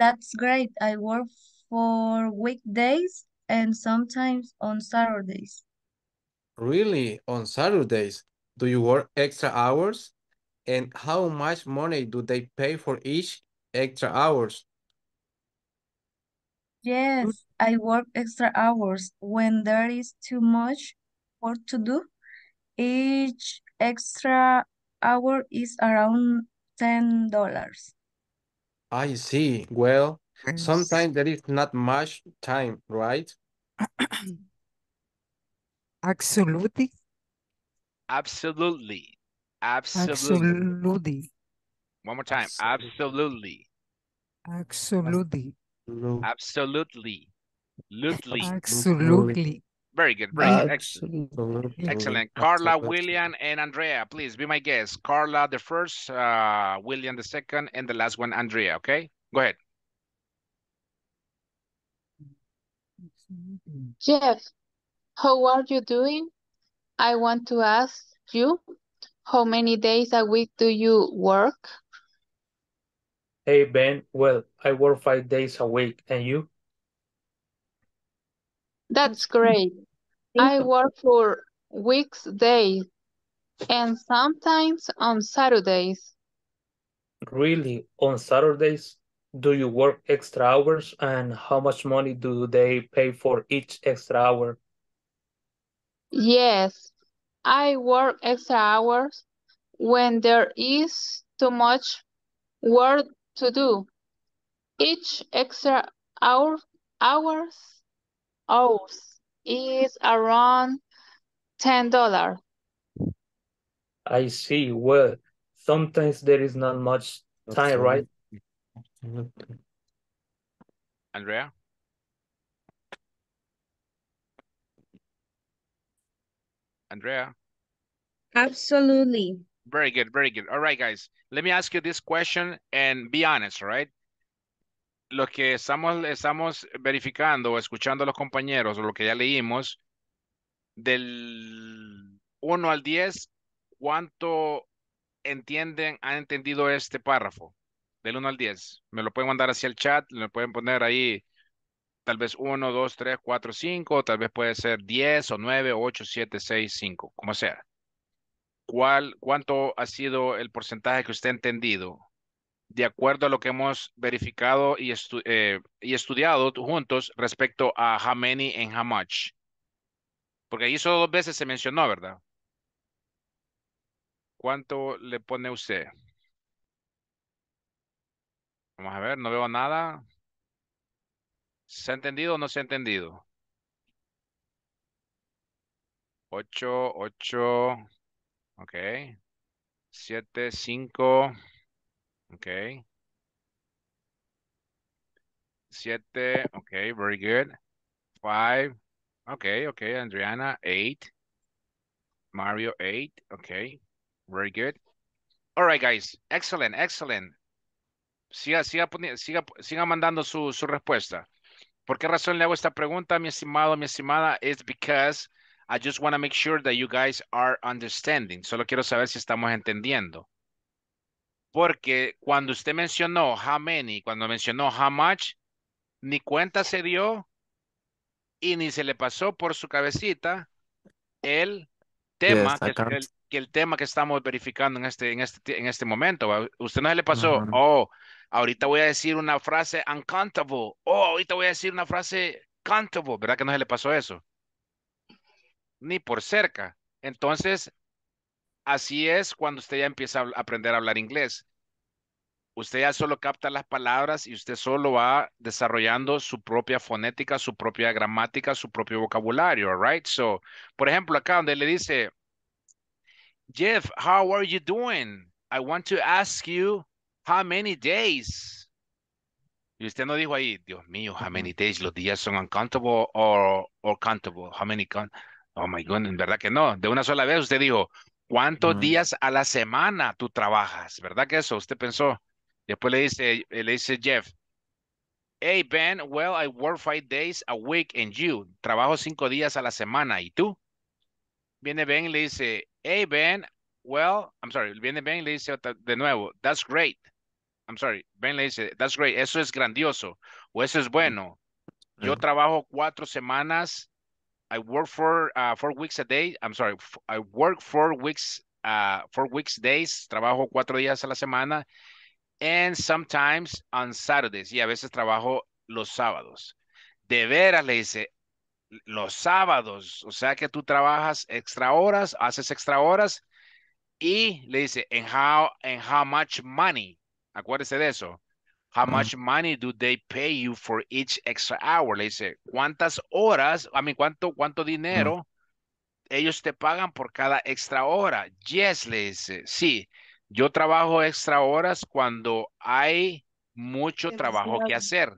That's great. I work for weekdays and sometimes on Saturdays. Really? On Saturdays? Do you work extra hours? and how much money do they pay for each extra hours? Yes, I work extra hours when there is too much work to do. Each extra hour is around $10. I see. Well, sometimes there is not much time, right? Absolutely. Absolutely. Absolutely. Absolutely. One more time. Absolutely. Absolutely. Absolutely. Absolutely. Absolutely. Very good. Very excellent. Excellent. Carla, William, and Andrea, please be my guest. Carla the first, William the second, and the last one, Andrea. Okay? Go ahead. Jeff, how are you doing? I want to ask you, how many days a week do you work? Hey, Ben. Well, I work 5 days a week. And you? That's great. I work for weekdays and sometimes on Saturdays. Really? On Saturdays? Do you work extra hours, and how much money do they pay for each extra hour? Yes, I work extra hours when there is too much work to do. Each extra hours is around $10. I see. Well, sometimes there is not much time, right? Andrea? Andrea? Absolutely. Very good, very good. All right, guys. Let me ask you this question and be honest, all right? Lo que estamos verificando o escuchando a los compañeros o lo que ya leímos, del 1 al 10, ¿cuánto han entendido este párrafo? Del 1 al 10. Me lo pueden mandar hacia el chat, me lo pueden poner ahí tal vez 1, 2, 3, 4, 5, tal vez puede ser 10 o 9, 8, 7, 6, 5, como sea. ¿Cuánto ha sido el porcentaje que usted ha entendido? De acuerdo a lo que hemos verificado y, estudiado juntos respecto a how many and how much. Porque ahí solo 2 veces se mencionó, ¿verdad? ¿Cuánto le pone usted? Vamos a ver, no veo nada. ¿Se ha entendido o no se ha entendido? 8, 8, ok. 7, 5, ok. 7, ok, very good. 5, ok, Adriana, 8. Mario, 8, ok, very good. All right, guys, excellent, excellent. Siga mandando su respuesta. ¿Por qué razón le hago esta pregunta, mi estimado, mi estimada? It's because I just want to make sure that you guys are understanding. Solo quiero saber si estamos entendiendo. Porque cuando usted mencionó how many, cuando mencionó how much, ni cuenta se dio y ni se le pasó por su cabecita el tema, yes, que el tema que estamos verificando en este momento. Usted no se le pasó, ahorita voy a decir una frase uncountable. Oh, ahorita voy a decir una frase countable. ¿Verdad que no se le pasó eso? Ni por cerca. Entonces, así es cuando usted ya empieza a aprender a hablar inglés. Usted ya solo capta las palabras y usted solo va desarrollando su propia fonética, su propia gramática, su propio vocabulario, right? So, por ejemplo, acá donde le dice, Jeff, how are you doing? I want to ask you, how many days? Y usted no dijo ahí, Dios mío, how many days? Los días son uncountable or countable. How many? Oh my goodness, ¿verdad que no? De una sola vez usted dijo, ¿cuántos días a la semana tú trabajas? ¿Verdad que eso? Usted pensó. Después le dice Jeff, hey Ben, well, I work 5 days a week and you. Trabajo 5 días a la semana. ¿Y tú? Viene Ben y le dice, hey Ben, well, I'm sorry, viene Ben y le dice de nuevo, that's great. I'm sorry, Ben le dice, that's great, eso es grandioso, o eso es bueno. Yo trabajo 4 semanas, I work for 4 weeks a day, I'm sorry, I work 4 weeks 4 weeks days, trabajo 4 días a la semana, and sometimes on Saturdays, y a veces trabajo los sábados. De veras, le dice, los sábados, o sea que tú trabajas extra horas, haces extra horas, y le dice, and how much money, acuérdese de eso, how much money do they pay you for each extra hour, le dice, cuántas horas, a mí, cuánto dinero ellos te pagan por cada extra hora. Yes, le dice, sí, yo trabajo extra horas cuando hay mucho trabajo que hacer.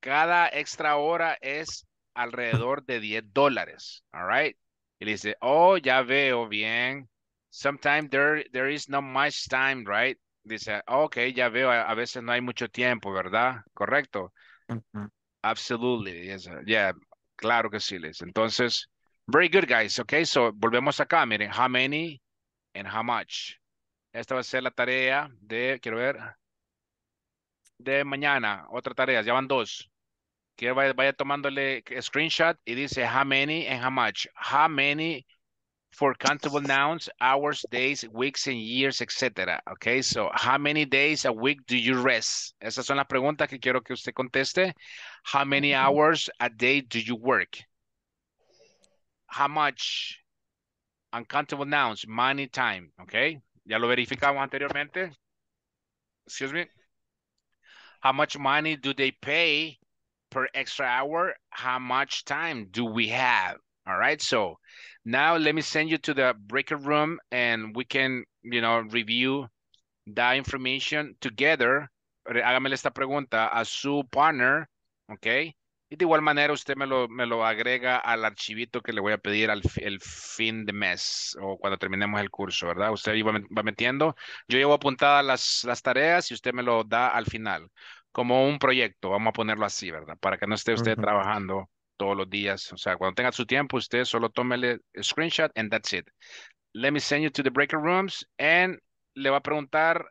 Cada extra hora es alrededor de $10. All right. Y le dice, oh, ya veo, bien. Sometimes there is not much time, right? Dice, okay, ya veo, a veces no hay mucho tiempo, ¿verdad? Correcto. Absolutely. Yes. Yeah, claro que sí, le dice. Entonces, very good, guys. Okay, so volvemos acá, miren, how many and how much. Esta va a ser la tarea de, quiero ver, de mañana, otra tarea, ya van dos. Que vaya tomándole screenshot y dice how many and how much. How many for countable nouns, hours, days, weeks, and years, etc. Okay, so how many days a week do you rest? Esas son las preguntas que quiero que usted conteste. How many hours a day do you work? How much? Uncountable nouns, money, time. Okay, ya lo verificamos anteriormente. Excuse me. How much money do they pay per extra hour? How much time do we have? All right, so now let me send you to the breaker room and we can, you know, review that information together. Hágamele esta pregunta a su partner, okay? Y de igual manera usted me lo agrega al archivito que le voy a pedir el fin de mes o cuando terminemos el curso, ¿verdad? Usted ahí va metiendo. Yo llevo apuntadas las tareas y usted me lo da al final. Como un proyecto, vamos a ponerlo así, ¿verdad? Para que no esté usted trabajando todos los días. O sea, cuando tenga su tiempo, usted solo tómele screenshot and that's it. Let me send you to the breaker rooms and le va a preguntar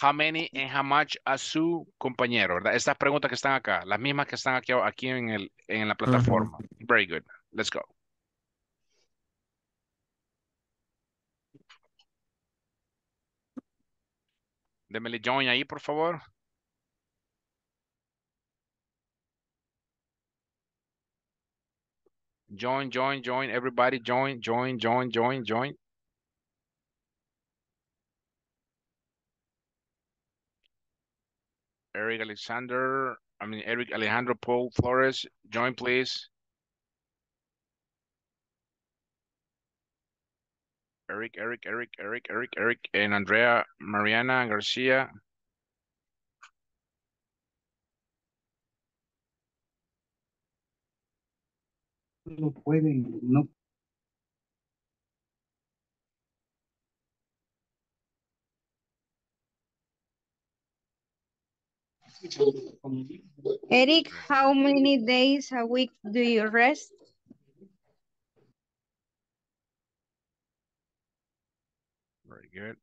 how many and how much a su compañero, ¿verdad? Estas preguntas que están acá, las mismas que están aquí en la plataforma. Very good. Let's go. Démele join ahí, por favor. Join, join, join. Everybody join, join, join, join, join. Eric Alejandro Paul Flores, join please. Eric, and Andrea Mariana Garcia. No pueden, no. Eric, how many days a week do you rest? Very good.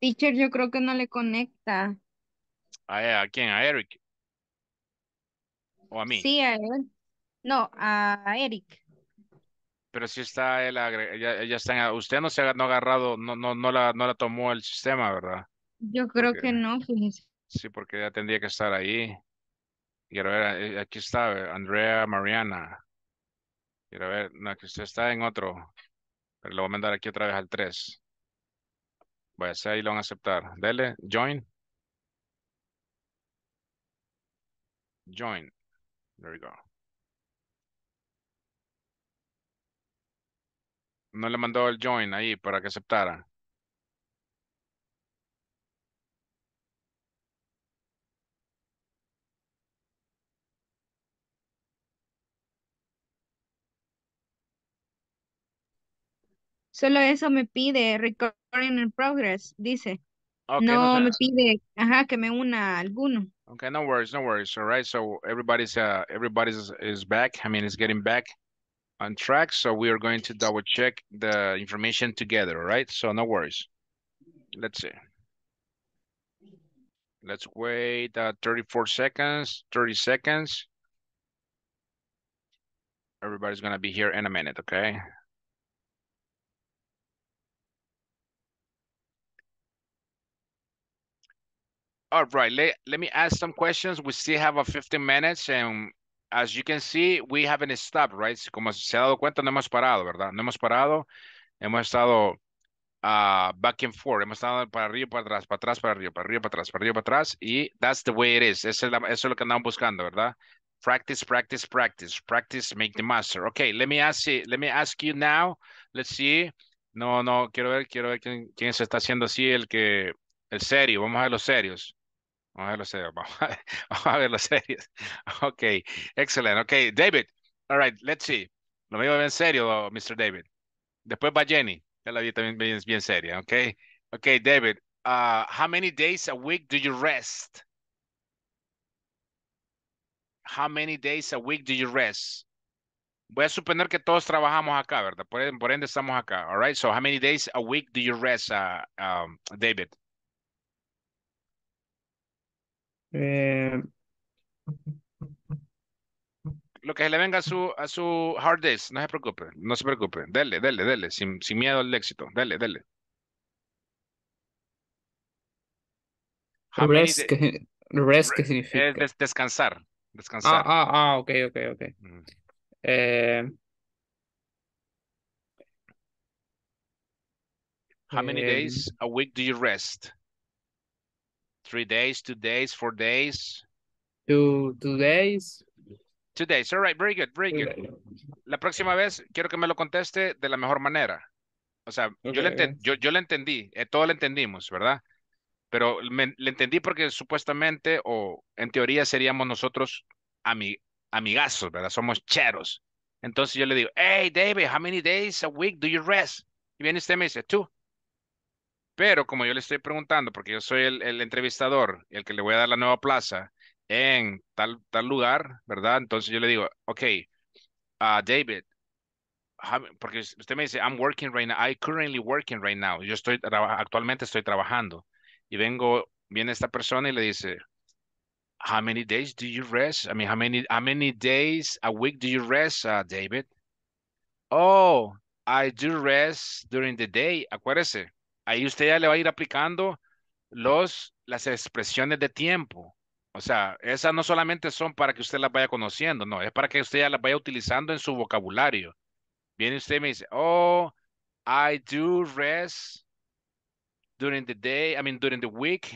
Teacher, yo creo que no le conecta. ¿A quién? ¿A Eric? ¿O a mí? Sí, a él. No, a Eric. Pero si está él, ya está. Usted no se ha agarrado, no la tomó el sistema, ¿verdad? Yo creo que no, fíjese. Sí, porque ya tendría que estar ahí. Quiero ver, aquí está Andrea Mariana. Quiero ver, no, que usted está en otro. Pero lo voy a mandar aquí otra vez al 3. Voy a hacer ahí, lo van a aceptar. Dele, join. Join. There we go. No le mandó el join ahí para que aceptara. Solo eso me pide, recording in progress, dice. Okay, no me pide, ajá, que me una alguno. Okay, no worries, no worries. All right, so everybody's back. I mean, it's getting back on track, so we are going to double check the information together, all right? So no worries. Let's see. Let's wait 34 seconds, 30 seconds. Everybody's gonna be here in a minute, okay? All right, let me ask some questions. We still have 15 minutes and as you can see, we haven't stopped, right? Como se ha dado cuenta, no hemos parado, ¿verdad? No hemos parado, hemos estado back and forth, hemos estado para arriba, para atrás, para atrás, para arriba, para arriba, para atrás, para arriba, para atrás, y that's the way it is. Eso es lo que andamos buscando, ¿verdad? Practice, practice, practice, practice, make the master. Okay, let me ask you now. Let's see. No, quiero ver quién se está haciendo así, el serio. Vamos a ver los serios. Vamos a ver los serios. Okay, excellent. Okay, David. All right, let's see. Lo veo bien serio, Mr. David. Después va Jenny. Ya la vi también bien seria, okay? Okay, David. How many days a week do you rest? How many days a week do you rest? Voy a suponer que todos trabajamos acá, ¿verdad? Por ende estamos acá, all right? So how many days a week do you rest, David? Lo que se le venga a su hard days, no se preocupe, dele, sin miedo al éxito, dele. Rest, ¿qué significa? Descansar. Ok. How many days a week do you rest? 3 days, 2 days, 4 days? Two days. 2 days, all right, very good. La próxima vez quiero que me lo conteste de la mejor manera. O sea, okay. yo le entendí, todo lo entendimos, ¿verdad? Pero le entendí porque supuestamente o en teoría seríamos nosotros amigazos, ¿verdad? Somos cheros. Entonces yo le digo, hey David, how many days a week do you rest? Y viene usted y me dice, tú. Pero como yo le estoy preguntando, porque yo soy el entrevistador, el que le voy a dar la nueva plaza en tal lugar, ¿verdad? Entonces yo le digo, ok, David, porque usted me dice, I'm working right now, I'm currently working right now. Yo actualmente estoy trabajando. Y viene esta persona y le dice, how many days do you rest? I mean, how many days a week do you rest, David? Oh, I do rest during the day. Acuérdese, ahí usted ya le va a ir aplicando las expresiones de tiempo. O sea, esas no solamente son para que usted las vaya conociendo, no, es para que usted ya las vaya utilizando en su vocabulario. Viene usted y me dice, oh, I do rest during the day, I mean, during the week,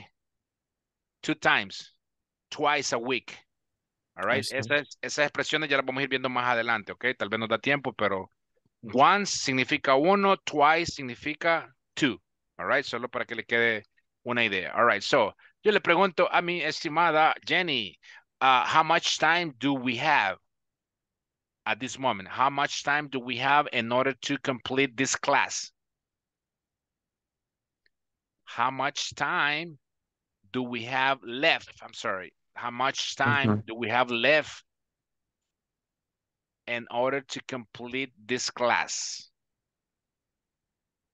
2 times, twice a week. All right. Esas expresiones ya las vamos a ir viendo más adelante, ¿ok? Tal vez nos da tiempo, pero once significa 1, twice significa 2. All right. Solo para que le quede una idea. All right. So, yo le pregunto a mi estimada Jenny, how much time do we have at this moment? How much time do we have in order to complete this class? How much time do we have left? I'm sorry. How much time do we have left in order to complete this class?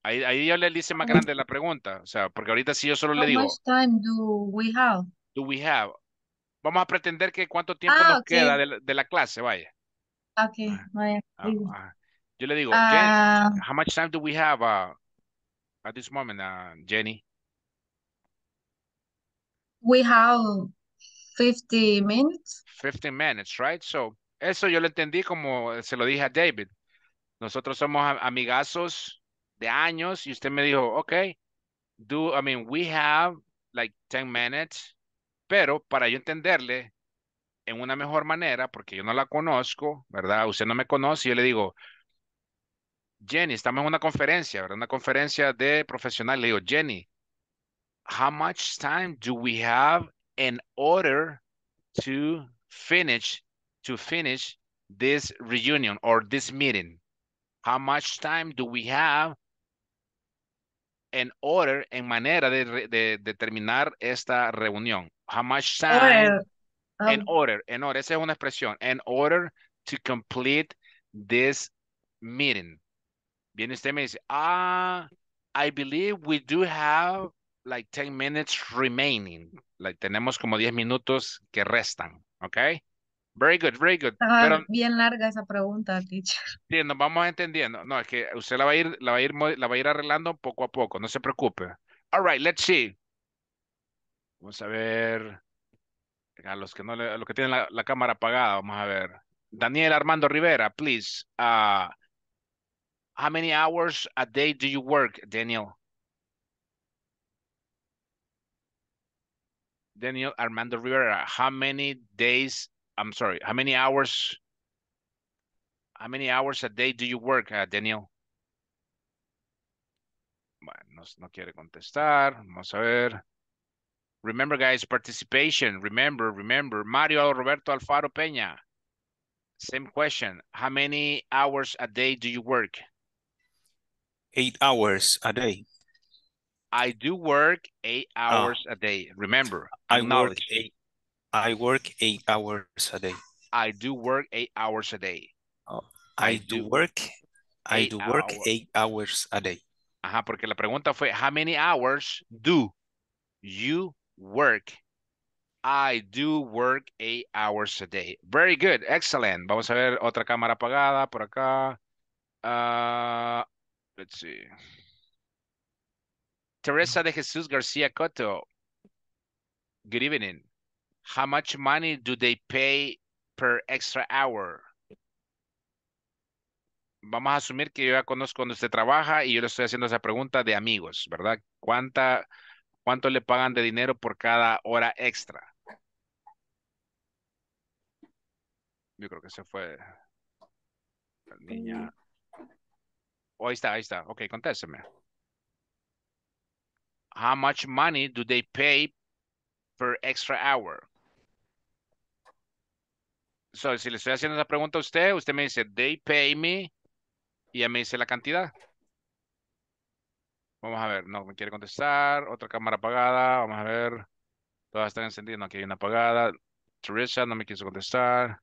Ahí yo le hice más grande la pregunta. O sea, porque ahorita si yo solo le digo. How much time do we have? Vamos a pretender que cuánto tiempo nos queda de la clase, vaya. Okay. Yo le digo, Jen, how much time do we have at this moment, Jenny? We have 50 minutes. 50 minutes, right? So, eso yo lo entendí como se lo dije a David. Nosotros somos amigazos de años y usted me dijo, okay, we have like 10 minutes, pero para yo entenderle en una mejor manera, porque yo no la conozco, ¿verdad? Usted no me conoce, yo le digo, Jenny, estamos en una conferencia, ¿verdad? Una conferencia de profesional. Le digo, Jenny, how much time do we have in order to finish this reunion or this meeting? How much time do we have in order, en manera de terminar esta reunión? How much time in order, esa es una expresión, in order to complete this meeting. Viene usted me dice, I believe we do have like 10 minutes remaining. Like tenemos como 10 minutos que restan, ¿ok? Very good, very good. Ajá, pero, bien larga esa pregunta, teacher. Sí, nos vamos entendiendo. No, es que usted la va a ir arreglando poco a poco, no se preocupe. All right, let's see. Vamos a ver. A los que no, a los que tienen la cámara apagada, vamos a ver. Daniel Armando Rivera, please. How many hours a day do you work, Daniel? Daniel Armando Rivera, how many hours a day do you work, Daniel? Bueno, no quiere contestar. Vamos a ver. Remember, guys, participation. Remember. Mario Roberto Alfaro Peña. Same question. How many hours a day do you work? 8 hours a day. I do work 8 hours a day. Remember, I work 8 hours a day. I do work 8 hours a day. Oh, I do work 8 hours a day. Ajá, porque la pregunta fue, how many hours do you work? I do work 8 hours a day. Very good, excellent. Vamos a ver otra cámara apagada por acá. Let's see. Teresa de Jesus Garcia Cotto. Good evening. How much money do they pay per extra hour? Vamos a asumir que yo ya conozco donde usted trabaja y yo le estoy haciendo esa pregunta de amigos, ¿verdad? ¿Cuánto le pagan de dinero por cada hora extra? Yo creo que se fue la niña. Oh, ahí está. Ok, contésteme. How much money do they pay per extra hour? So, si le estoy haciendo esa pregunta a usted, usted me dice, they pay me, y ya me dice la cantidad. Vamos a ver, no me quiere contestar. Otra cámara apagada, vamos a ver. Todas están encendidas, no, aquí hay una apagada. Teresa no me quiso contestar.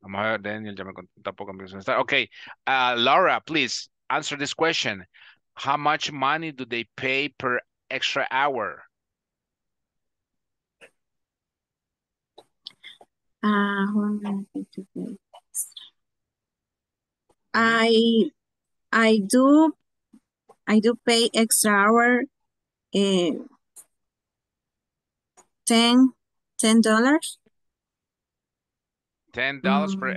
Vamos a ver, Daniel ya tampoco me quiso contestar. Ok, Laura, please, answer this question. How much money do they pay per extra hour? I do pay extra hour $10. $10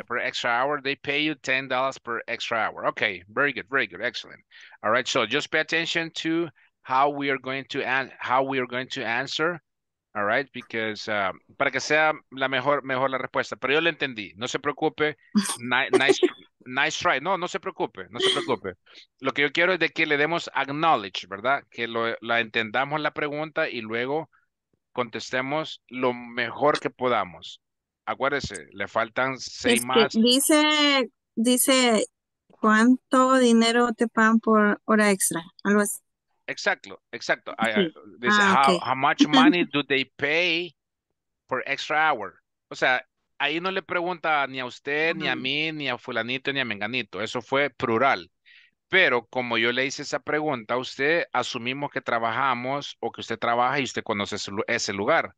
per extra hour. They pay you $10 per extra hour. Okay, very good, excellent. All right, so just pay attention to how we are going to answer. All right, because para que sea la mejor la respuesta, pero yo lo entendí, no se preocupe, nice try, no se preocupe. Lo que yo quiero es de que le demos acknowledge, ¿verdad? Que la entendamos la pregunta y luego contestemos lo mejor que podamos. Acuérdese, le faltan 6 más. Dice, ¿cuánto dinero te pagan por hora extra? Algo así. Exacto. Okay. How much money do they pay por extra hour? O sea, ahí no le pregunta ni a usted, ni a mí, ni a fulanito, ni a menganito. Eso fue plural. Pero como yo le hice esa pregunta a usted, asumimos que trabajamos o que usted trabaja y usted conoce ese lugar.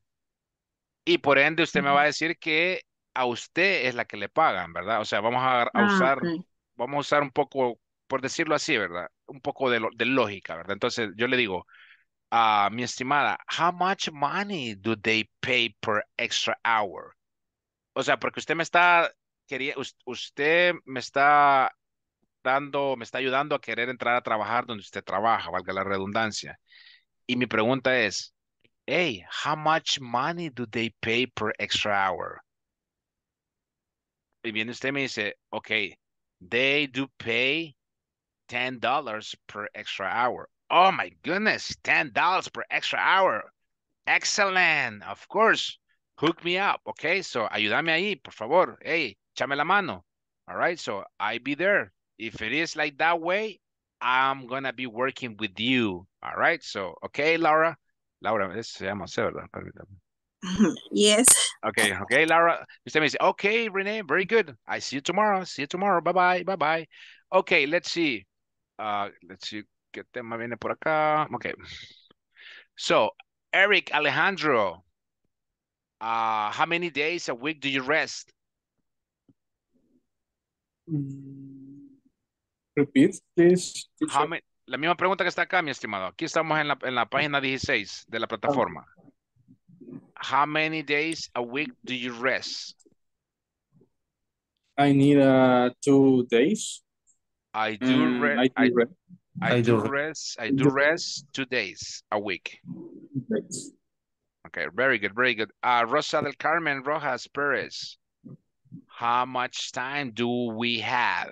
Y por ende usted me va a decir que a usted es la que le pagan, ¿verdad? O sea, vamos a usar un poco, por decirlo así, ¿verdad? Un poco de lógica, ¿verdad? Entonces, yo le digo, mi estimada, how much money do they pay per extra hour? O sea, porque usted me está ayudando a querer entrar a trabajar donde usted trabaja, valga la redundancia. Y mi pregunta es, hey, how much money do they pay per extra hour? Y viene usted me dice, okay, they do pay $10 per extra hour. Oh my goodness, $10 per extra hour. Excellent, of course. Hook me up, okay? So, ayúdame ahí, por favor. Hey, échame la mano. All right, so I'll be there. If it is like that way, I'm going to be working with you. All right, so, okay, Laura, eso se llama, ¿verdad? Permítame. Yes. Okay, Laura. Usted me dice, okay, Renee, very good. I see you tomorrow. Bye-bye. Okay, let's see. Let's see qué tema viene por acá. Okay. So, Eric Alejandro, how many days a week do you rest? Repeat, please. La misma pregunta que está acá, mi estimado. Aquí estamos en la página 16 de la plataforma. How many days a week do you rest? I need 2 days. I do rest 2 days a week. Thanks. Okay, very good, very good. Rosa del Carmen Rojas Perez, how much time do we have?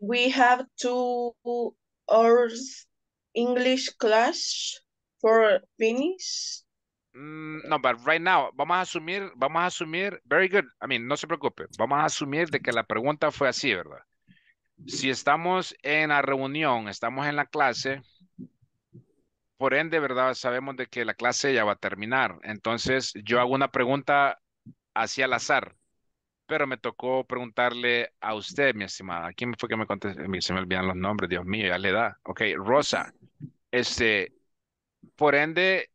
We have 2 hours English class for finish. No, but right now, vamos a asumir, very good, I mean, no se preocupe, vamos a asumir de que la pregunta fue así, ¿verdad? Si estamos en la reunión, estamos en la clase, por ende, ¿verdad? Sabemos de que la clase ya va a terminar, entonces yo hago una pregunta hacia al azar, pero me tocó preguntarle a usted, mi estimada, ¿quién fue que me contestó? Se me olvidan los nombres, Dios mío, ya le da. Ok, Rosa, por ende,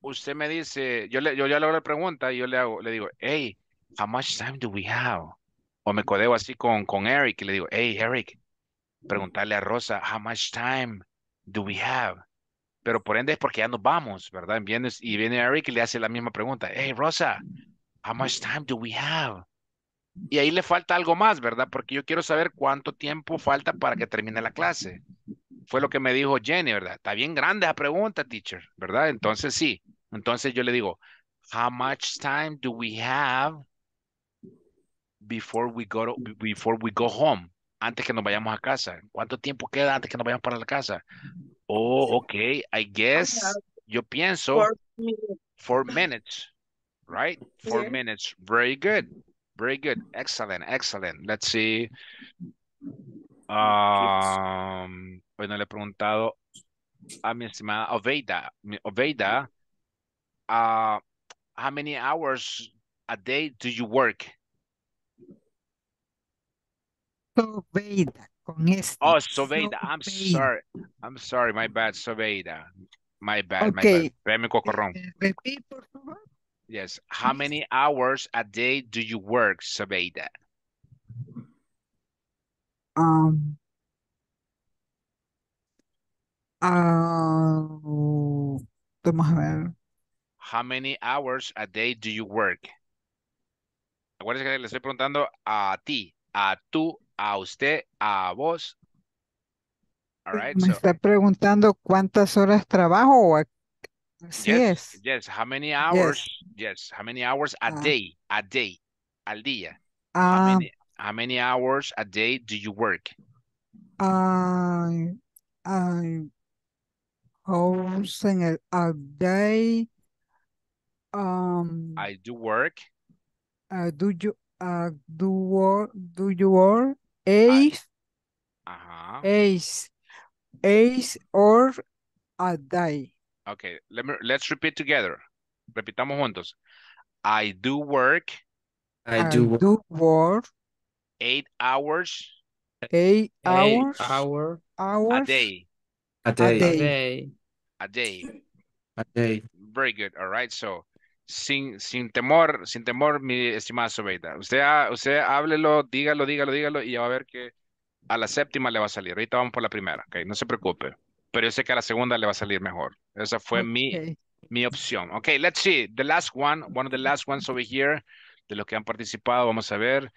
usted me dice, yo le hago la pregunta y yo le digo, hey, how much time do we have? O me codeo así con Eric y le digo, hey, Eric, preguntarle a Rosa, how much time do we have? Pero por ende es porque ya nos vamos, ¿verdad? Y viene Eric y le hace la misma pregunta, hey, Rosa, how much time do we have? Y ahí le falta algo más, ¿verdad? Porque yo quiero saber cuánto tiempo falta para que termine la clase. Fue lo que me dijo Jenny, ¿verdad? Está bien grande la pregunta, teacher, ¿verdad? Entonces sí. Entonces yo le digo, how much time do we have before we go home? Antes que nos vayamos a casa. ¿Cuánto tiempo queda antes que nos vayamos para la casa? Oh, okay. I guess, yo pienso, 4 minutes, right? 4 minutes. Very good. Very good. Excellent, excellent. Let's see. Bueno, le he preguntado a mi estimada Oveida, how many hours a day do you work? Sobeida, con este. Oh, Sobeida, I'm sorry, my bad, Sobeida. My bad. Me cocorrón. Repeat, por favor. Yes, how many hours a day do you work, Sobeida? Vamos a ver. How many hours a day do you work? Acuérdense que le estoy preguntando a ti, a tú, a usted, a vos. All right, me está preguntando cuántas horas trabajo. Así yes, es. Yes, how many hours? Yes, how many hours a day? A day, al día. How many hours a day do you work? Hours in a day. I do work. Do you work? 8 hours a day. Okay, let's repeat together. Repitamos juntos. I do work. 8 hours. 8 hours. A day. Very good. All right. So, sin temor, mi estimada Sobeida. Usted háblelo, dígalo, y ya va a ver que a la séptima le va a salir. Ahorita vamos por la primera, okay, no se preocupe. Pero yo sé que a la segunda le va a salir mejor. Esa fue mi opción. Okay, let's see. The last one, one of the last ones over here, de los que han participado, vamos a ver.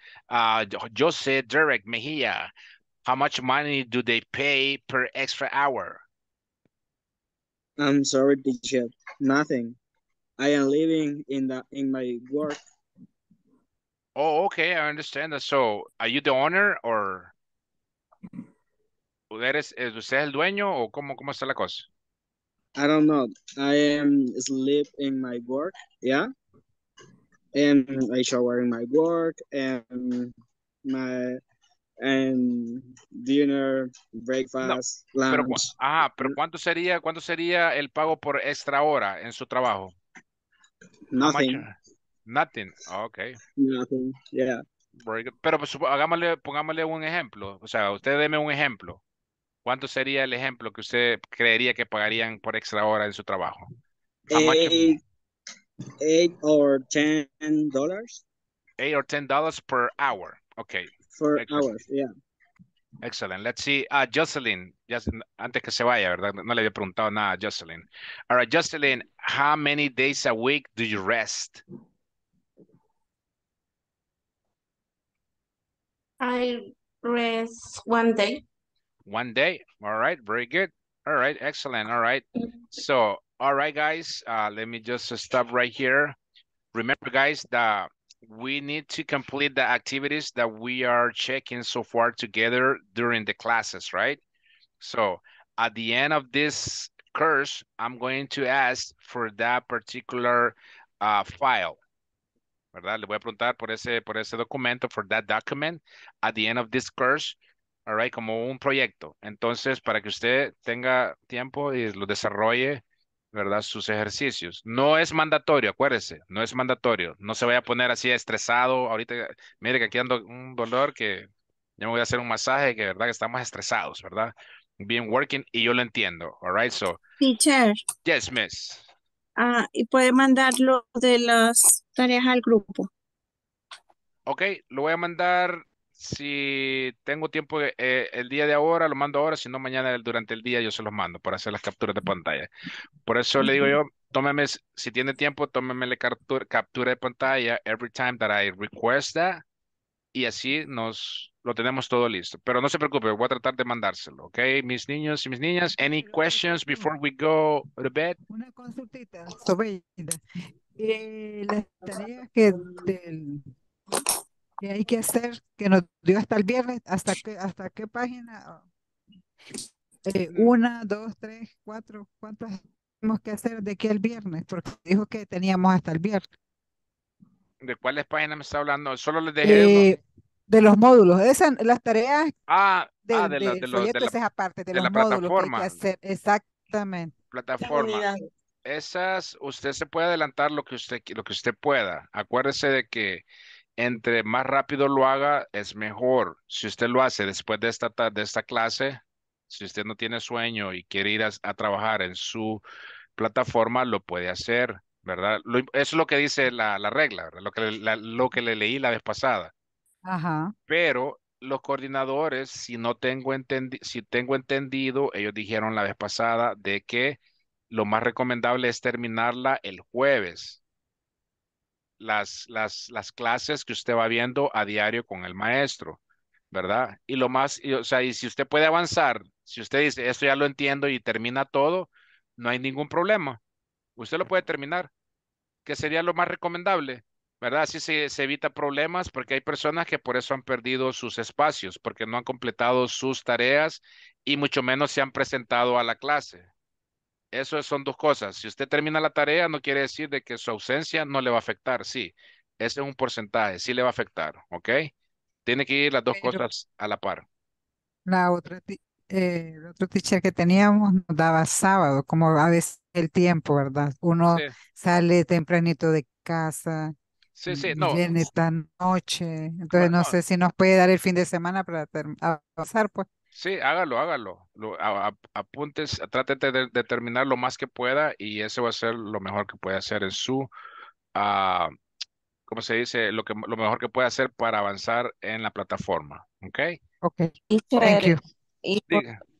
Jose Derek Mejia, how much money do they pay per extra hour? I'm sorry, teacher. Nothing. I am living in my work. Oh, okay. I understand that. So, are you the owner or? ¿Usted es el dueño o cómo está la cosa? I don't know. I am sleep in my work. Yeah. And I shower in my work and my. And dinner, breakfast, no, lunch. Pero ¿cuánto sería el pago por extra hora en su trabajo? Nothing. Oh, okay. Nothing. Yeah. Pero pues, pongámosle un ejemplo. O sea, usted deme un ejemplo. ¿Cuánto sería el ejemplo que usted creería que pagarían por extra hora en su trabajo? $8 or $10. $8 or $10 per hour. Okay. For excellent. Hours, yeah. Excellent. Let's see. Jocelyn, antes que se vaya, ¿verdad? No le había preguntado nada a Jocelyn. All right, Jocelyn, how many days a week do you rest? I rest one day. One day. All right. Very good. All right. Excellent. All right. So, all right, guys, let me just stop right here. Remember, guys, that we need to complete the activities that we are checking so far together during the classes, right? So at the end of this course, I'm going to ask for that particular file. ¿Verdad? Le voy a preguntar por ese documento, for that document, at the end of this course. All right, como un proyecto. Entonces, para que usted tenga tiempo y lo desarrolle, ¿verdad? Sus ejercicios. No es mandatorio, acuérdese, no es mandatorio. No se vaya a poner así estresado. Ahorita, mire que aquí ando un dolor que yo me voy a hacer un masaje, que verdad que estamos estresados, ¿verdad? Bien working, y yo lo entiendo. All right, so. Teacher. Yes, miss. Y puede mandarlo de las tareas al grupo. Ok, lo voy a mandar. Si tengo tiempo el día de ahora, lo mando ahora. Si no, mañana durante el día yo se los mando para hacer las capturas de pantalla. Por eso le digo yo, tómeme, si tiene tiempo, tómeme la captura de pantalla every time that I request that. Y así nos lo tenemos todo listo. Pero no se preocupe, voy a tratar de mandárselo. ¿Ok? Mis niños y mis niñas, any questions before we go to bed? Una consultita sobre las tareas que del... ¿Qué hay que hacer? Que nos dio hasta el viernes. ¿Hasta qué página? 1, 2, 3, 4. ¿Cuántas tenemos que hacer de aquí al viernes? Porque dijo que teníamos hasta el viernes. ¿De cuáles páginas me está hablando? Solo les dejé de los módulos. Esas, las tareas de los módulos que hay que hacer. Exactamente. Plataforma. Esas, usted se puede adelantar lo que usted pueda. Acuérdese de que entre más rápido lo haga, es mejor. Si usted lo hace después de esta clase, si usted no tiene sueño y quiere ir a trabajar en su plataforma, lo puede hacer, ¿verdad? Eso es lo que dice la regla, ¿verdad? Lo que le leí la vez pasada. Ajá. Pero los coordinadores, si tengo entendido, ellos dijeron la vez pasada de que lo más recomendable es terminarla el jueves. Las clases que usted va viendo a diario con el maestro, ¿verdad? Y lo más, o sea, y si usted puede avanzar, si usted dice, esto ya lo entiendo y termina todo, no hay ningún problema. Usted lo puede terminar, que sería lo más recomendable, ¿verdad? Así se evita problemas, porque hay personas que por eso han perdido sus espacios, porque no han completado sus tareas y mucho menos se han presentado a la clase. Eso son dos cosas. Si usted termina la tarea, no quiere decir de que su ausencia no le va a afectar. Sí, ese es un porcentaje. Sí le va a afectar, ¿ok? Tiene que ir las dos cosas a la par. El otro teacher que teníamos nos daba sábado, como a veces el tiempo, ¿verdad? Uno sí sale tempranito de casa. Sí, sí, no. Viene tan noche. Entonces no sé si nos puede dar el fin de semana para avanzar, pues. Sí, hágalo. Apuntes, trátete de terminar lo más que pueda y eso va a ser lo mejor que puede hacer en su, ¿cómo se dice? Lo mejor que puede hacer para avanzar en la plataforma, ¿ok? Ok, thank you.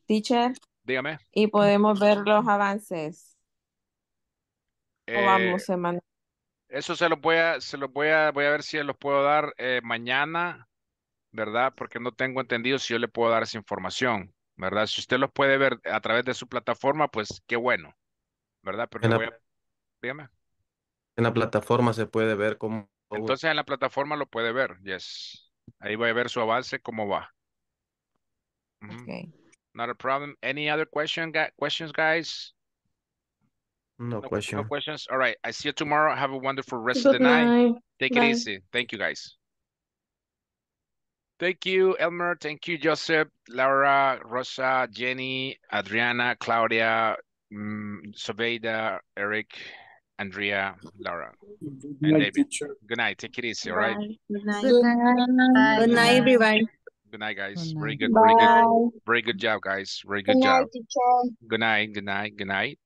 Teacher, dígame. ¿Y podemos ver los avances? ¿O vamos semana? Eso voy a ver si los puedo dar mañana, ¿verdad? Porque no tengo entendido si yo le puedo dar esa información, ¿verdad? Si usted los puede ver a través de su plataforma, pues qué bueno, ¿verdad? Pero dígame. En la plataforma se puede ver cómo... Entonces en la plataforma lo puede ver, yes. Ahí voy a ver su avance, cómo va. Okay. Not a problem. Any other questions, guys? No questions. All right. I see you tomorrow. Have a wonderful rest of the night. Take it easy. Thank you, guys. Thank you, Elmer. Thank you, Joseph, Laura, Rosa, Jenny, Adriana, Claudia, Sobeida, Eric, Andrea, Laura, and David. Good night. Take it easy, all right? Good night, everybody. Good night, guys. Very good, very good. Very good job, guys. Very good job. Good night, good night, good night.